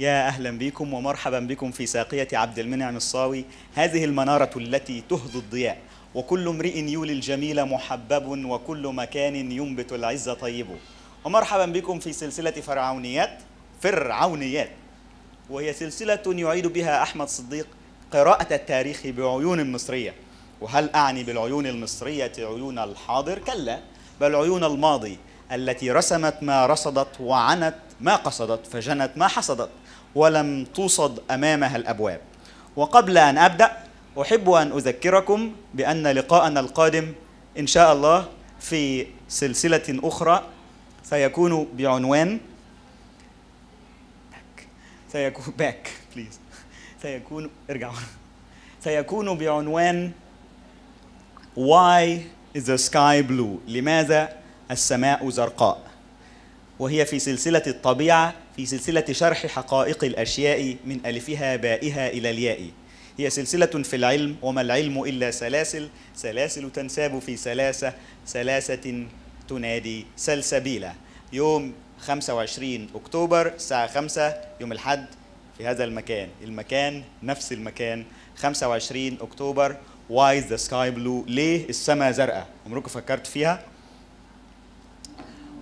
يا أهلا بكم ومرحبا بكم في ساقية عبد المنعم الصاوي، هذه المنارة التي تهدي الضياء، وكل امرئ يولي الجميل محبب، وكل مكان ينبت العز طيب. ومرحبا بكم في سلسلة فرعونيات، وهي سلسلة يعيد بها أحمد صديق قراءة التاريخ بعيون مصرية. وهل أعني بالعيون المصرية عيون الحاضر؟ كلا، بل عيون الماضي التي رسمت ما رصدت، وعنت ما قصدت، فجنت ما حصدت، ولم توصد أمامها الأبواب. وقبل أن أبدأ أحب أن أذكركم بأن لقاءنا القادم إن شاء الله في سلسلة أخرى سيكون بعنوان سيكون بعنوان Why is the sky blue؟ لماذا السماء زرقاء؟ وهي في سلسلة الطبيعة، في سلسلة شرح حقائق الأشياء من ألفها بائها إلى الياء. هي سلسلة في العلم، وما العلم إلا سلاسل، سلاسل تنساب في سلاسة، سلاسة تنادي سلسبيلة. يوم 25 أكتوبر الساعة 5 يوم الأحد في هذا المكان، نفس المكان، 25 أكتوبر. Why is the sky blue؟ ليه السماء زرقاء؟ عمركم فكرت فيها؟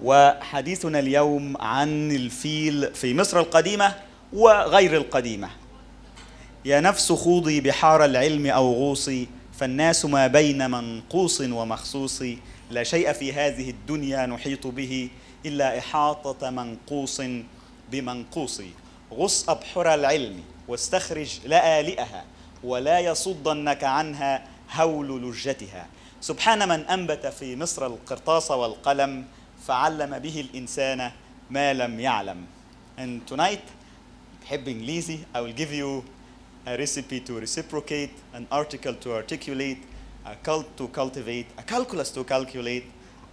وحديثنا اليوم عن الفيل في مصر القديمة وغير القديمة. يا نفس خوضي بحار العلم أو غوصي، فالناس ما بين منقوص ومخصوص، لا شيء في هذه الدنيا نحيط به إلا إحاطة منقوص بمنقوص. غص أبحر العلم واستخرج لآلئها، ولا يصدنك عنها هول لجتها. سبحان من أنبت في مصر القرطاس والقلم، فعلم به الإنسان ما لم يعلم. And tonight, بحب إنجليزي, I will give you a recipe to reciprocate, an article to articulate, a cult to cultivate, a calculus to calculate,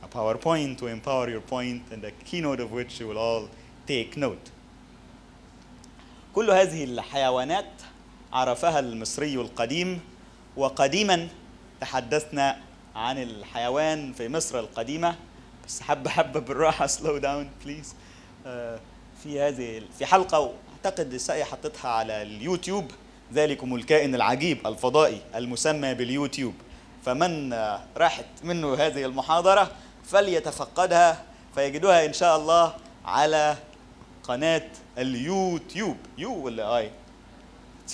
a PowerPoint to empower your point, and a keynote of which you will all take note. كل هذه الحيوانات عرفها المصري القديم. وقديما تحدثنا عن الحيوان في مصر القديمة، بس حبة بالراحة، slow down please. في حلقة أعتقد الساقية حطتها على اليوتيوب، ذلكم الكائن العجيب الفضائي المسمى باليوتيوب، فمن راحت منه هذه المحاضرة فليتفقدها، فيجدوها إن شاء الله على قناة اليوتيوب. يو ولا آي؟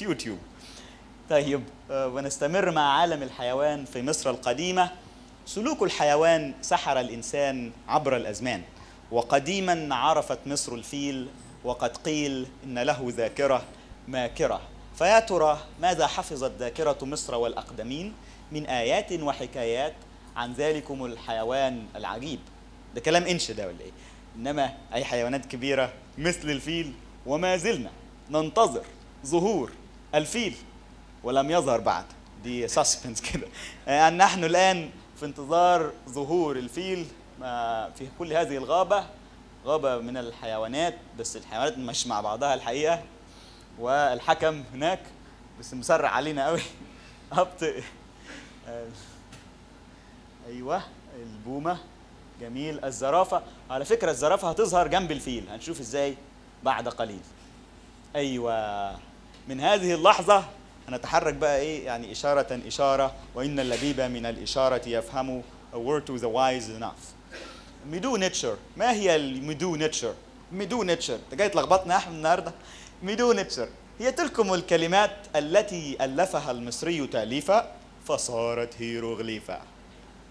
يوتيوب. طيب، ونستمر مع عالم الحيوان في مصر القديمة. سلوك الحيوان سحر الإنسان عبر الأزمان، وقديما عرفت مصر الفيل، وقد قيل إن له ذاكرة ماكرة. فيا ترى ماذا حفظت ذاكرة مصر والأقدمين من آيات وحكايات عن ذلكم الحيوان العجيب؟ ده كلام إنش ده ولا إيه؟ إنما أي حيوانات كبيرة مثل الفيل، وما زلنا ننتظر ظهور الفيل ولم يظهر بعد. دي ساسبنس كده، يعني نحن الآن في انتظار ظهور الفيل في كل هذه الغابة، غابة من الحيوانات، بس الحيوانات مش مع بعضها الحقيقة. والحكم هناك بس مسرع علينا قوي، أبطئ. أيوه، البومة، جميل. الزرافة، على فكرة الزرافة هتظهر جنب الفيل، هنشوف إزاي بعد قليل. أيوه، من هذه اللحظة هنتحرك بقى إيه يعني، إشارة إشارة، وإن اللبيب من الإشارة يفهم، a word to the wise enough. ميدو نيتشر، ما هي الميدو نيتشر؟ ميدو نيتشر، أنت جاي تلخبطنا يا أحمد النهارده. ميدو نيتشر هي تلكم الكلمات التي ألفها المصري تأليفا فصارت هيروغليفا.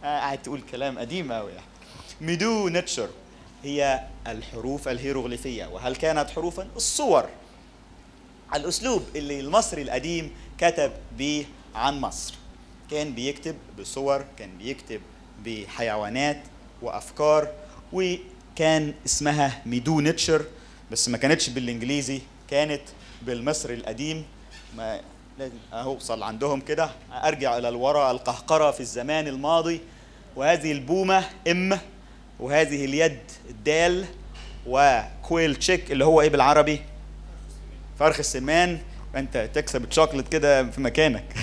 قاعد تقول كلام قديم أوي. ميدو نيتشر هي الحروف الهيروغليفية. وهل كانت حروفا؟ الصور، الأسلوب اللي المصري القديم كتب بيه عن مصر. كان بيكتب بصور، كان بيكتب بحيوانات وأفكار، وكان اسمها ميدو نيتشر، بس ما كانتش بالإنجليزي، كانت بالمصري القديم. ما أوصل عندهم كده، أرجع إلى الوراء، القهقرة في الزمان الماضي. وهذه البومة إم، وهذه اليد الدال، وكويل تشيك اللي هو إيه بالعربي؟ فرخ السمان. انت تكسب الشوكلت كده في مكانك.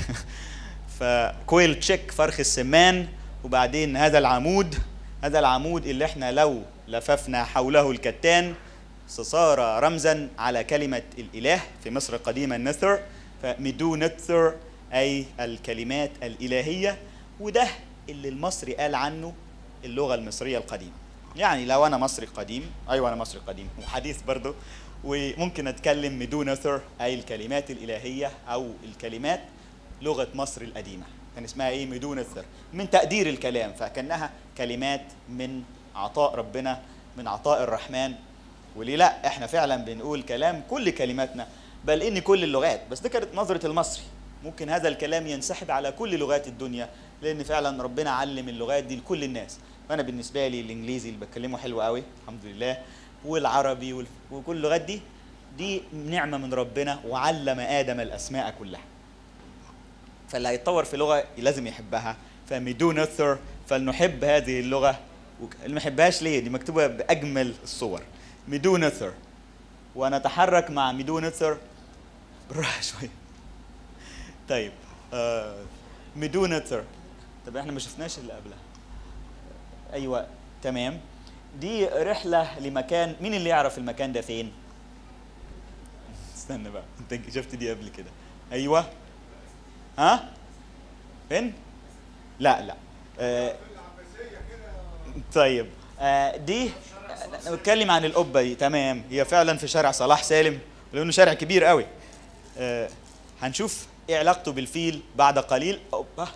فكويل تشيك فرخ السمان. وبعدين هذا العمود، اللي احنا لو لففنا حوله الكتان سسارة رمزا على كلمة الإله في مصر القديمة النثر، فمدو نثر أي الكلمات الإلهية، وده اللي المصري قال عنه اللغة المصرية القديمة. يعني لو أنا مصري قديم، أيوة أنا مصري قديم وحديث برضه، وممكن أتكلم مدو نثر أي الكلمات الإلهية أو الكلمات لغة مصر القديمة. كان اسمها إيه؟ مدو نثر، من تقدير الكلام، فكأنها كلمات من عطاء ربنا، من عطاء الرحمن. وليه لا؟ احنا فعلا بنقول كلام، كل كلماتنا، بل ان كل اللغات، بس دي كانت نظرة المصري. ممكن هذا الكلام ينسحب على كل لغات الدنيا، لان فعلا ربنا علم اللغات دي لكل الناس. فانا بالنسبه لي الانجليزي اللي بتكلمه حلو قوي الحمد لله، والعربي وكل اللغات دي نعمه من ربنا، وعلم ادم الاسماء كلها. فاللي هيتطور في لغه لازم يحبها، فمدو نثر، فلنحب هذه اللغه. اللي ما يحبهاش ليه؟ دي مكتوبه باجمل الصور، مدو نثر، وانا اتحرك مع مدو نثر بالراحه شويه. طيب مدو نثر، طب احنا ما شفناش اللي قبلها. ايوه تمام، دي رحله لمكان، مين اللي يعرف المكان ده فين؟ استنى بقى، انت شفت دي قبل كده؟ ايوه، ها فين؟ لا لا طيب دي نتكلم عن القبه دي. تمام، هي فعلا في شارع صلاح سالم، لانه شارع كبير قوي. هنشوف ايه علاقته بالفيل بعد قليل. اوبا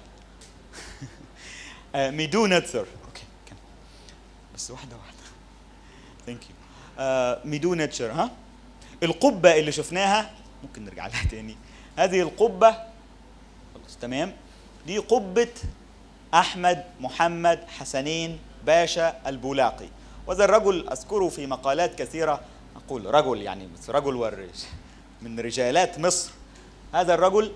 مدو نثر، اوكي كمل بس واحده واحده، ثانك يو. مدو نثر، ها القبه اللي شفناها، ممكن نرجع لها تاني. هذه القبه خلاص تمام، دي قبه احمد محمد حسنين باشا البولاقي، وهذا الرجل اذكره في مقالات كثيره، اقول رجل يعني رجل من رجالات مصر. هذا الرجل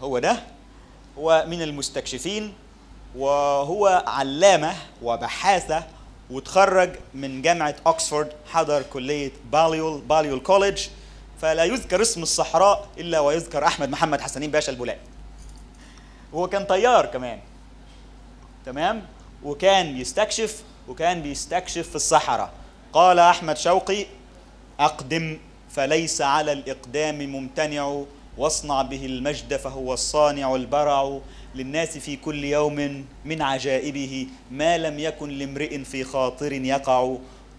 هو من المستكشفين، وهو علامه وبحاثه، وتخرج من جامعه اوكسفورد، حضر كليه باليول كوليدج، فلا يذكر اسم الصحراء الا ويذكر احمد محمد حسنين باشا البولاقي. هو كان طيار كمان تمام، وكان بيستكشف، وكان بيستكشف في الصحراء. قال احمد شوقي: اقدم فليس على الاقدام ممتنع، واصنع به المجد فهو الصانع البرع، للناس في كل يوم من عجائبه ما لم يكن لامرئ في خاطر يقع،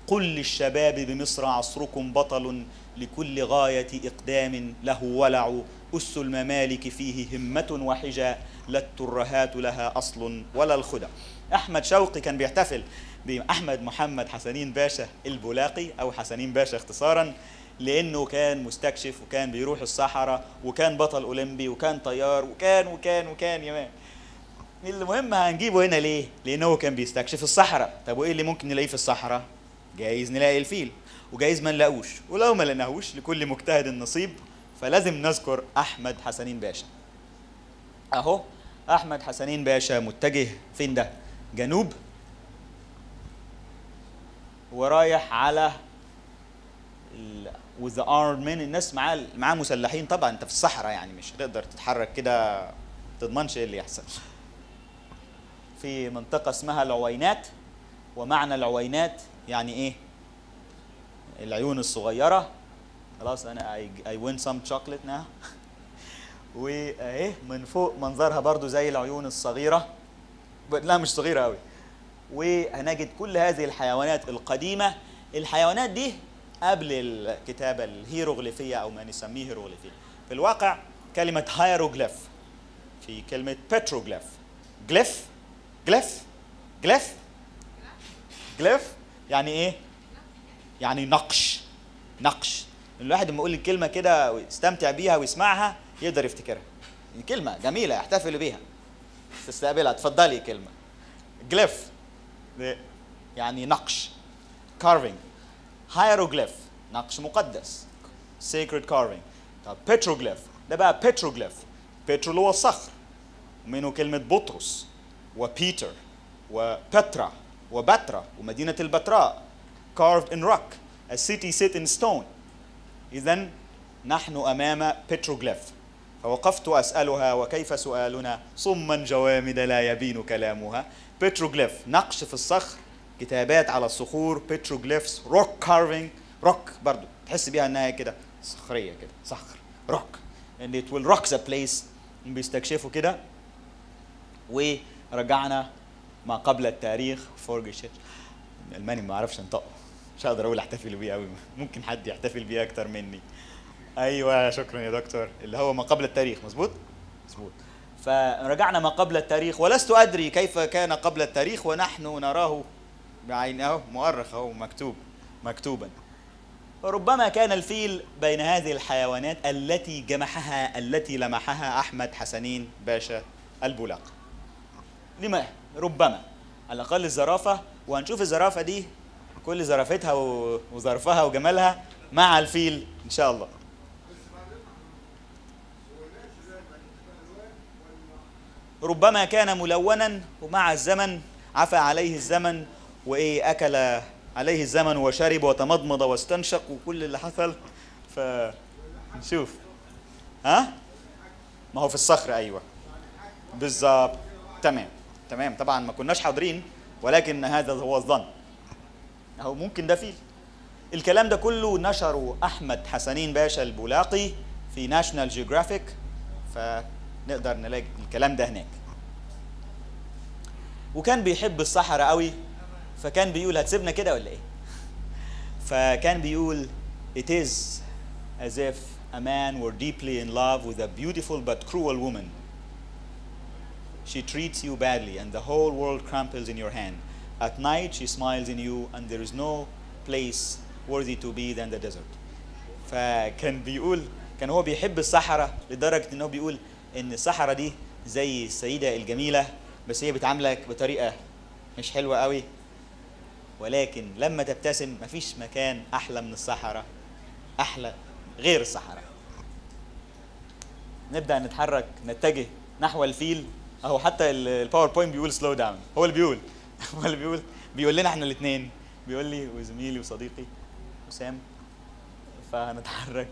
قل للشباب بمصر عصركم بطل، لكل غاية اقدام له ولع، أس الممالك فيه همة وحجة، لا الترهات لها أصل ولا الخدع. أحمد شوقي كان بيحتفل بأحمد محمد حسنين باشا البولاقي، أو حسنين باشا اختصارا، لأنه كان مستكشف، وكان بيروح الصحراء، وكان بطل أولمبي، وكان طيار، وكان وكان وكان يا مان. المهم هنجيبه هنا ليه؟ لأنه كان بيستكشف الصحراء. طب وإيه اللي ممكن نلاقيه في الصحراء؟ جايز نلاقي الفيل، وجايز ما نلاقوش، ولو ما لقيناهوش لكل مجتهد نصيب، فلازم نذكر أحمد حسنين باشا. أهو أحمد حسنين باشا متجه فين ده؟ جنوب، ورايح على وذ ارمن، الناس معاه مسلحين طبعا، انت في الصحراء يعني مش هتقدر تتحرك كده، ما تضمنش ايه اللي يحصل. في منطقة اسمها العوينات، ومعنى العوينات يعني ايه؟ العيون الصغيرة. خلاص انا اي وين سم شوكليت ناو. واهي من فوق منظرها برضو زي العيون الصغيرة، لا مش صغيرة قوي. وهنجد كل هذه الحيوانات القديمة. الحيوانات دي قبل الكتابة الهيروغليفية، أو ما نسميه هيروغليفية. في الواقع كلمة هيروغليف، في كلمة بتروغليف، جليف جليف جليف جليف، يعني إيه؟ يعني نقش. نقش الواحد لما يقول الكلمة كده ويستمتع بيها ويسمعها يقدر يفتكرها، كلمة جميلة يحتفل بيها، تستقبلها، تفضلي كلمة. جليف يعني نقش، كارفينج. هيروغليف نقش مقدس، sacred carving. طب بتروغليف، ده بقى بتروغليف، بترول هو الصخر، منه كلمة بطرس وبيتر وبترا وبترا ومدينة البتراء، carved in rock, a city set in stone. إذن نحن أمام بتروغليف. فوقفت أسألها وكيف سؤالنا، صما جوامد لا يبين كلامها. بتروغليف نقش في الصخر، كتابات على الصخور، بتروجليفس، روك كارفينج، روك برضو تحس بيها انها كده صخريه كده، صخر روك، and it will rock the place. بيستكشفوا كده. ورجعنا ما قبل التاريخ فورجشيت. الالماني ما اعرفش انطقه، مش هقدر اقول احتفل بيه قوي، ممكن حد يحتفل بيه اكتر مني. ايوه شكرا يا دكتور، اللي هو ما قبل التاريخ، مظبوط؟ مظبوط. فرجعنا ما قبل التاريخ، ولست ادري كيف كان قبل التاريخ ونحن نراه بعين، اهو مؤرخ اهو مكتوب مكتوبا. ربما كان الفيل بين هذه الحيوانات التي جمحها، التي لمحها احمد حسنين باشا البولاقي. لما ربما على الاقل الزرافه، وهنشوف الزرافه دي كل زرافتها وظرفها وجمالها مع الفيل ان شاء الله. ربما كان ملونا ومع الزمن عفى عليه الزمن، وايه اكل عليه الزمن وشرب وتمضمض واستنشق وكل اللي حصل. فنشوف ها ما هو في الصخر. ايوه بالظبط، تمام تمام. طبعا ما كناش حاضرين ولكن هذا هو الظن. اهو ممكن ده فيل. الكلام ده كله نشره احمد حسنين باشا البولاقي في ناشونال جيوغرافيك، فنقدر نلاقي الكلام ده هناك. وكان بيحب الصحراء قوي، فكان بيقول هتسيبنا كده ولا ايه؟ فكان بيقول it is as if a man were deeply in love with a beautiful but cruel woman. She treats you badly and the whole world crumples in your hand. At night she smiles in you and there is no place worthy to be than the desert. فكان بيقول كان هو بيحب الصحراء لدرجة ان هو بيقول ان الصحراء دي زي السيدة الجميلة، بس هي بتعاملك بطريقة مش حلوة قوي، ولكن لما تبتسم مفيش مكان أحلى من الصحراء، أحلى غير الصحراء. نبدأ نتحرك نتجه نحو الفيل. أهو حتى الباوربوينت بيقول سلو داون، هو اللي بيقول هو اللي بيقول لنا احنا الاثنين، بيقول لي وزميلي وصديقي حسام. فهنتحرك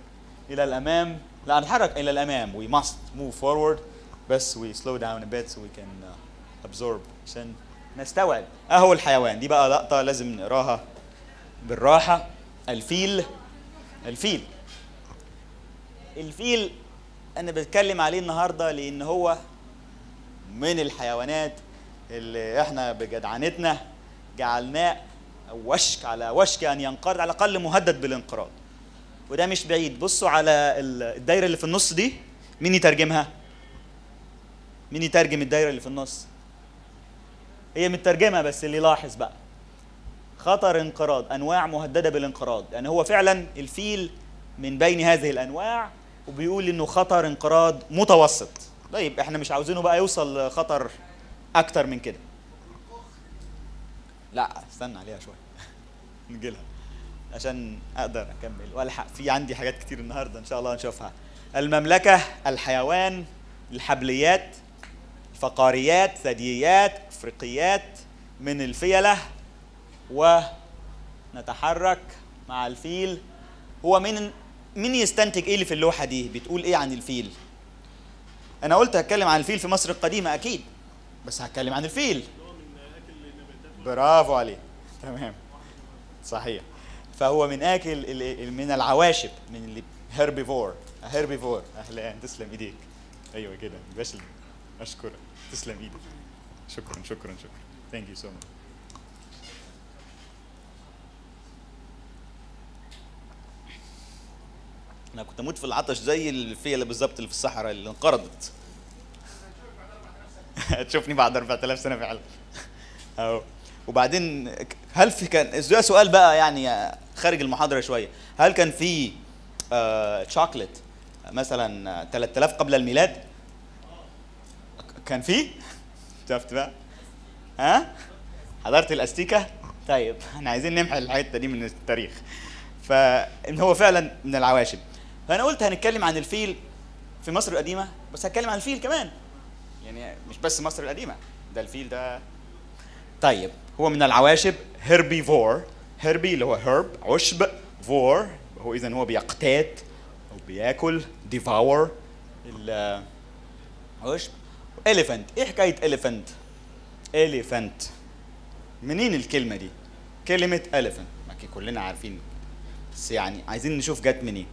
إلى الأمام، لا هنتحرك إلى الأمام، we must move forward بس we slow down a bit so we can absorb عشان نستوعب. اهو الحيوان دي بقى لقطه لازم نقراها بالراحه. الفيل، الفيل، الفيل انا بتكلم عليه النهارده لان هو من الحيوانات اللي احنا بجدعنتنا جعلناه وشك على وشك ان ينقرض، على الاقل مهدد بالانقراض، وده مش بعيد. بصوا على الدايره اللي في النص دي، مين يترجمها؟ مين يترجم الدايره اللي في النص؟ هي مترجمه، بس اللي لاحظ بقى خطر انقراض، انواع مهدده بالانقراض، لان يعني هو فعلا الفيل من بين هذه الانواع، وبيقول انه خطر انقراض متوسط. طيب احنا مش عاوزينه بقى يوصل لخطر اكتر من كده. لا استنى عليها شويه نجيلها عشان اقدر اكمل والحق، في عندي حاجات كتير النهارده ان شاء الله نشوفها. المملكه، الحيوان، الحبليات، فقاريات، ثدييات، افريقيات، من الفيله. ونتحرك مع الفيل. هو مين يستنتج ايه اللي في اللوحه دي؟ بتقول ايه عن الفيل؟ انا قلت هتكلم عن الفيل في مصر القديمه اكيد، بس هتكلم عن الفيل. برافو عليك، تمام صحيح. فهو من اكل، من العواشب، من اللي هيربيفور. هيربيفور، اهلا تسلم ايديك. ايوه كده باشا، اشكرك تسلم ايدك، شكرا شكرا شكرا. ثانك يو سو ماتش. انا كنت اموت في العطش زي الفيله بالظبط اللي في الصحراء اللي انقرضت. هتشوفني بعد 4000 سنه فعلا. اهو. وبعدين هل في كان سؤال بقى يعني خارج المحاضره شويه، هل كان في شوكليت مثلا 3000 قبل الميلاد؟ كان فيه؟ شفت بقى؟ ها؟ حضرت الاستيكه؟ طيب احنا عايزين نمحي الحته دي من التاريخ. فان هو فعلا من العواشب. فانا قلت هنتكلم عن الفيل في مصر القديمه، بس هتكلم عن الفيل كمان. يعني مش بس مصر القديمه، ده الفيل ده. طيب هو من العواشب، هيربيفور، هيربي اللي هو هيرب عشب، فور هو اذا هو بيقتات او بياكل، ديفاور العشب. إليفانت، إيه حكاية إليفانت؟ إليفانت منين الكلمه دي؟ كلمه الفن ما كلنا عارفين، بس يعني عايزين نشوف جت منين.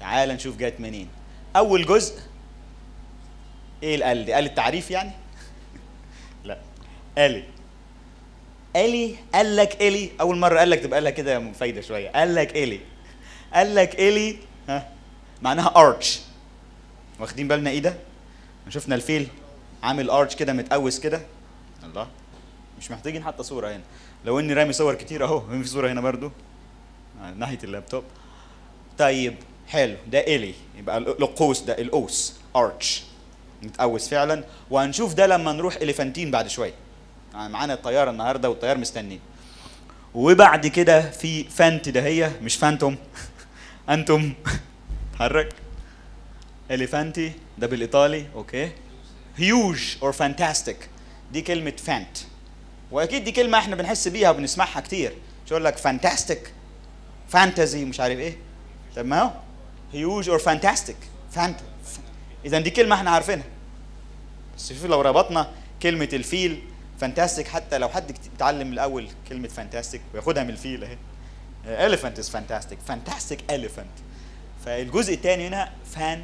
تعال نشوف جت منين. اول جزء ايه؟ الال دي قال التعريف يعني؟ لا، الي الي قال لك الي اول مره، قال لك تبقى لها كده فايده شويه. قال لك الي، قال لك الي ها معناها ارتش. واخدين بالنا ايه ده؟ شفنا الفيل عامل ارتش كده متقوس كده. الله، مش محتاجين حتى صوره هنا، لو اني رامي صور كتير اهو. في صوره هنا برضو على ناحيه اللابتوب. طيب حلو، ده الي يبقى القوس، ده القوس ارتش متقوس فعلا. وهنشوف ده لما نروح إليفانتين بعد شويه، معانا الطياره النهارده والطيار مستنيين. وبعد كده في فانت، ده هي مش فانتوم انتم اتحرك. إليفانتي ده بالايطالي، اوكي. هيوج اور فانتاستيك دي كلمه فانت، واكيد دي كلمه احنا بنحس بيها وبنسمعها كتير. مش هقول لك فانتاستيك فانتازي مش عارف ايه، طب ما هو هيوج اور فانتاستيك فانت، اذا دي كلمه احنا عارفينها. بس شوف لو ربطنا كلمه الفيل فانتاستيك، حتى لو حد اتعلم الاول كلمه فانتاستيك وياخدها من الفيل اهي، elephant is fantastic fantastic elephant. فالجزء الثاني هنا فان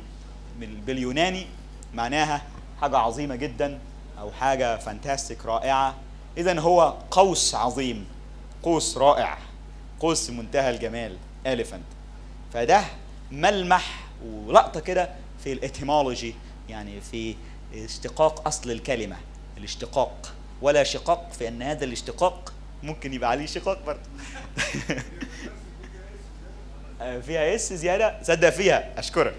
باليوناني معناها حاجه عظيمه جدا او حاجه فانتاستيك رائعه. اذا هو قوس عظيم، قوس رائع، قوس منتهى الجمال، elephant. فده ملمح ولقطه كده في الاتيمولوجي، يعني في اشتقاق اصل الكلمه، الاشتقاق. ولا شقاق في ان هذا الاشتقاق ممكن يبقى عليه شقاق برضه. فيها اس زياده، صدق فيها، اشكرك.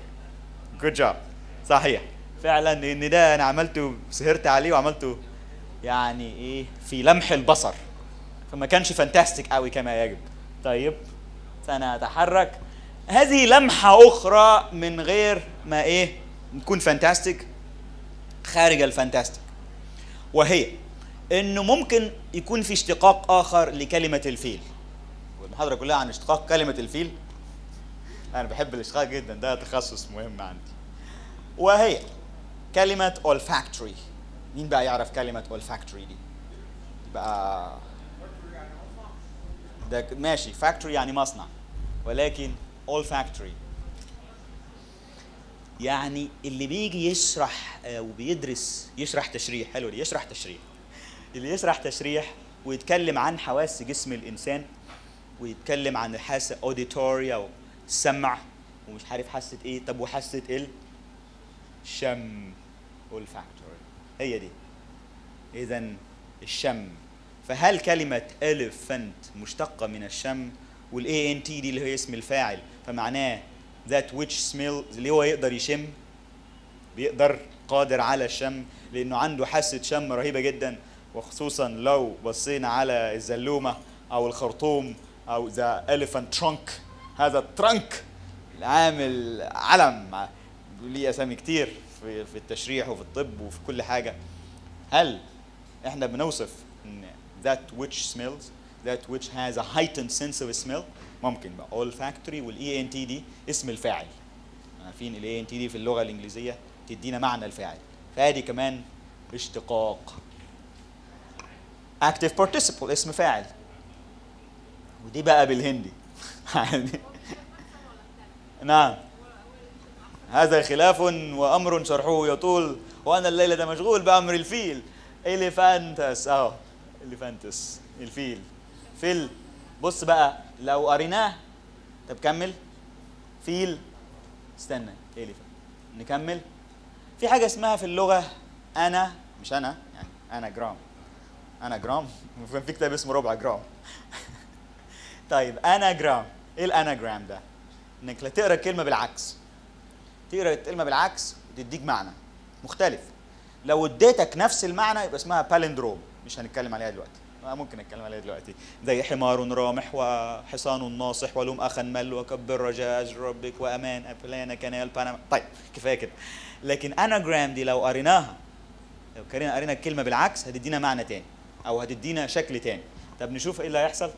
جود جوب. صحيح فعلا، ان ده انا عملته، سهرت عليه وعملته يعني ايه في لمح البصر، فما كانش فانتاستيك قوي كما يجب. طيب انا اتحرك، هذه لمحه اخرى من غير ما ايه نكون فانتاستيك، خارج الفانتاستيك، وهي انه ممكن يكون في اشتقاق اخر لكلمه الفيل. والمحاضره كلها عن اشتقاق كلمه الفيل، انا بحب الاشتقاق جدا، ده تخصص مهم عندي. وهي كلمه olfactory. مين بقى يعرف كلمه olfactory دي؟ يبقى ده ماشي، factory يعني مصنع، ولكن olfactory يعني اللي بيجي يشرح وبيدرس، يشرح تشريح. حلو دي، يشرح تشريح. اللي يشرح تشريح ويتكلم عن حواس جسم الانسان، ويتكلم عن الحاسه اوديتوريا والسمع ومش عارف حاسه ايه، طب وحاسه الشم، اولفاكتوري هي دي. اذا الشم، فهل كلمه اليفنت مشتقه من الشم، والاي ان تي دي اللي هي اسم الفاعل، فمعناه ذات ويتش سميل، اللي هو يقدر يشم، بيقدر قادر على الشم، لانه عنده حاسه شم رهيبه جدا. وخصوصا لو بصينا على الزلومه او الخرطوم او ذا elephant trunk، هذا الترنك العامل علم، ليه اسامي كتير في التشريح وفي الطب وفي كل حاجه. هل احنا بنوصف ان that which smells that which has a heightened sense of smell؟ ممكن بقى olfactory والاي ان تي دي اسم الفاعل، عارفين الاي ان تي دي في اللغه الانجليزيه تدينا معنى الفاعل، فادي كمان اشتقاق. active participle اسم فاعل، ودي بقى بالهندي. نعم، هذا خلاف وامر شرحه يطول، وانا الليله ده مشغول بامر الفيل. إليفانتس اهو، إليفانتس الفيل. فيل، بص بقى لو قريناه، طب كمل فيل، استنى إليفانت، نكمل. في حاجه اسمها في اللغه انا، مش انا يعني، انا جرام، انا جرام، في كتاب اسمه ربع جرام. طيب انا جرام، ايه الانا جرام ده؟ انك لا تقرا الكلمه بالعكس، تقرا الكلمه بالعكس وتديك معنى مختلف. لو اديتك نفس المعنى يبقى اسمها بالندروم، مش هنتكلم عليها دلوقتي، ممكن نتكلم عليها دلوقتي، زي حمار رامح وحصان ناصح ولوم اخا مل وكبر رجاء اجر ربك وامان ابلانا كنال بنما. طيب كفايه كده. لكن انا جرام دي لو قريناها، لو قرينا الكلمه بالعكس هتدينا معنى تاني او هتدينا شكل تاني. طب نشوف ايه اللي هيحصل.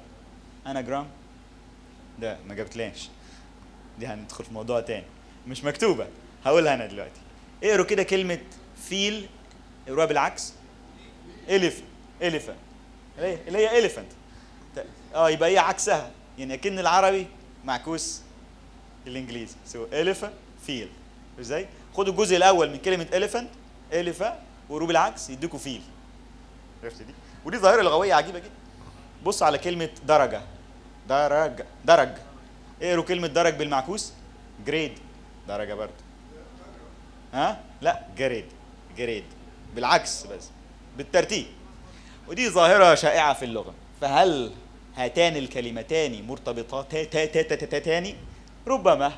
انا جرام ده ما جابتلاش، دي هندخل في موضوع تاني مش مكتوبه، هقولها انا دلوقتي. اقروا كده كلمه فيل، اقروها بالعكس، اليفنت، اليفنت، اللي هي إليفانت. يبقى هي عكسها، يعني اكن العربي معكوس الانجليزي. سو إليفا فيل. ازاي؟ خدوا الجزء الاول من كلمه إليفانت، إليفا، وروب العكس يديكوا فيل. عرفت دي؟ ودي ظاهره لغويه عجيبه جدا. بص على كلمه درجه. درج. اقروا كلمه درج بالمعكوس، جريد. درجه برضه. ها؟ لا، جريد. بالعكس بس، بالترتيب. ودي ظاهره شائعه في اللغه. فهل هاتان الكلمتان مرتبطتان؟ ربما.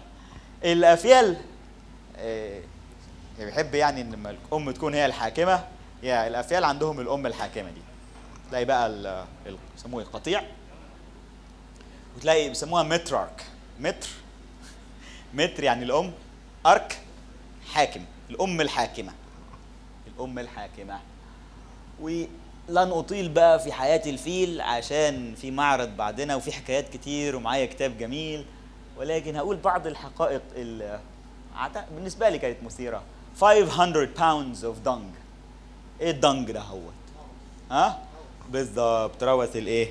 الافيال بيحب يعني ان لما الام تكون هي الحاكمه، يا الافيال عندهم الام الحاكمه دي. تلاقي بقى بيسموه القطيع، وتلاقي بيسموها مترارك. متر يعني الام، ارك حاكم، الام الحاكمه. ولن اطيل بقى في حياه الفيل عشان في معرض بعدنا وفي حكايات كتير ومعايا كتاب جميل، ولكن هقول بعض الحقائق بالنسبه لي كانت مثيره. 500 pounds of dung. ايه الدنج ده هوت؟ ها؟ بالظبط، روث الايه؟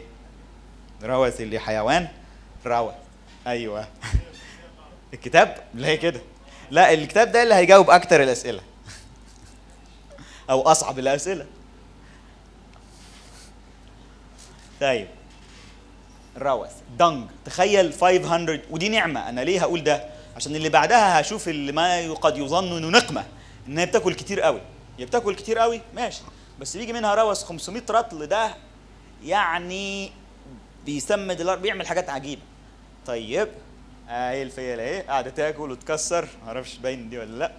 روث الحيوان، روث. ايوه. الكتاب؟ لا هي كده. لا، الكتاب ده اللي هيجاوب اكتر الاسئله. او اصعب الاسئله. طيب. روث، دنج، تخيل 500، ودي نعمه. انا ليه هقول ده؟ عشان اللي بعدها هشوف اللي ما قد يظن انه نقمه، انها بتاكل كتير قوي. هي بتاكل كتير قوي ماشي، بس بيجي منها روث 500 رطل. ده يعني بيسمد الارض، بيعمل حاجات عجيبه. طيب اهي الفيله اهي قاعده تاكل وتكسر، ما اعرفش باين دي ولا لا.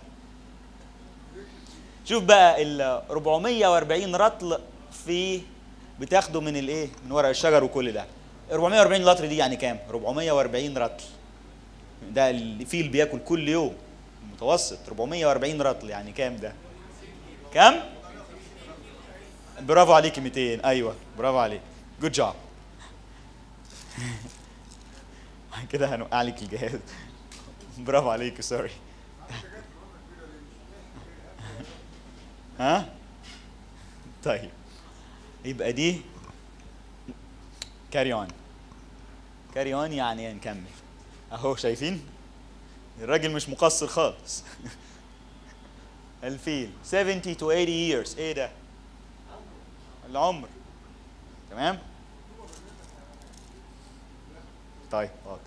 شوف بقى ال 440 رطل في بتاخده من الايه؟ من ورق الشجر وكل ده. 440 رطل دي يعني كام؟ 440 رطل. ده الفيل بياكل كل يوم متوسط 440 رطل، يعني كام ده؟ كم؟ برافو عليك، 200. ايوه برافو عليك، جود جوب. كده هنوقع لك الجهاز. برافو عليك، سوري. ها؟ طيب يبقى دي كاري اون يعني نكمل. اهو شايفين؟ الراجل مش مقصر خالص. الفيل 70 to 80 years. ايه ده؟ العمر. تمام؟ طيب واضح.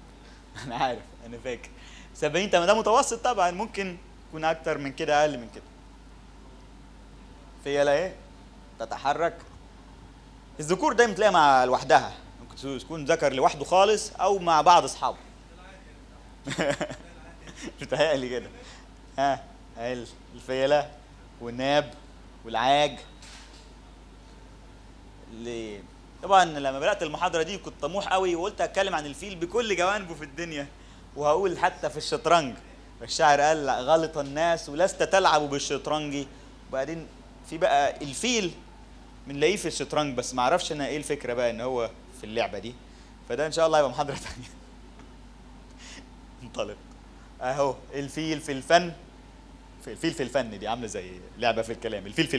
انا عارف، انا فاكر 70. ده متوسط طبعا، ممكن يكون اكتر من كده، اقل من كده. فيلا ايه؟ تتحرك. الذكور دايما تلاقيها مع لوحدها، ممكن تكون ذكر لوحده خالص او مع بعض اصحابه. بتهيألي كده. ها الفيلة والناب والعاج. طبعا لما بدأت المحاضرة دي كنت طموح قوي، وقلت هتكلم عن الفيل بكل جوانبه في الدنيا، وهقول حتى في الشطرنج. الشاعر قال غلط الناس ولست تلعب بالشطرنج. وبعدين في بقى الفيل بنلاقيه في الشطرنج، بس ما اعرفش انا ايه الفكرة بقى ان هو في اللعبة دي. فده ان شاء الله هيبقى محاضرة ثانية. انطلق. اهو الفيل في الفن. الفيل في الفن دي عامله زي لعبه في الكلام. الفيل في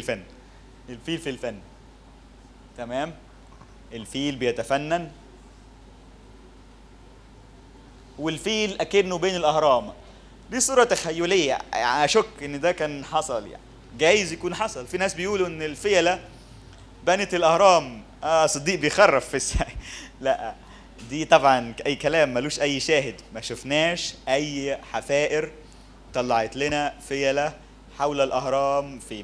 الفن. تمام. الفيل بيتفنن، والفيل اكنه بين الاهرام. دي صوره تخيليه، اشك ان ده كان حصل، يعني جايز يكون حصل. في ناس بيقولوا ان الفيله بنت الاهرام. صديق بيخرف في الساعة. لا دي طبعا اي كلام، ملوش اي شاهد، ما شفناش اي حفائر طلعت لنا فيلة حول الأهرام. في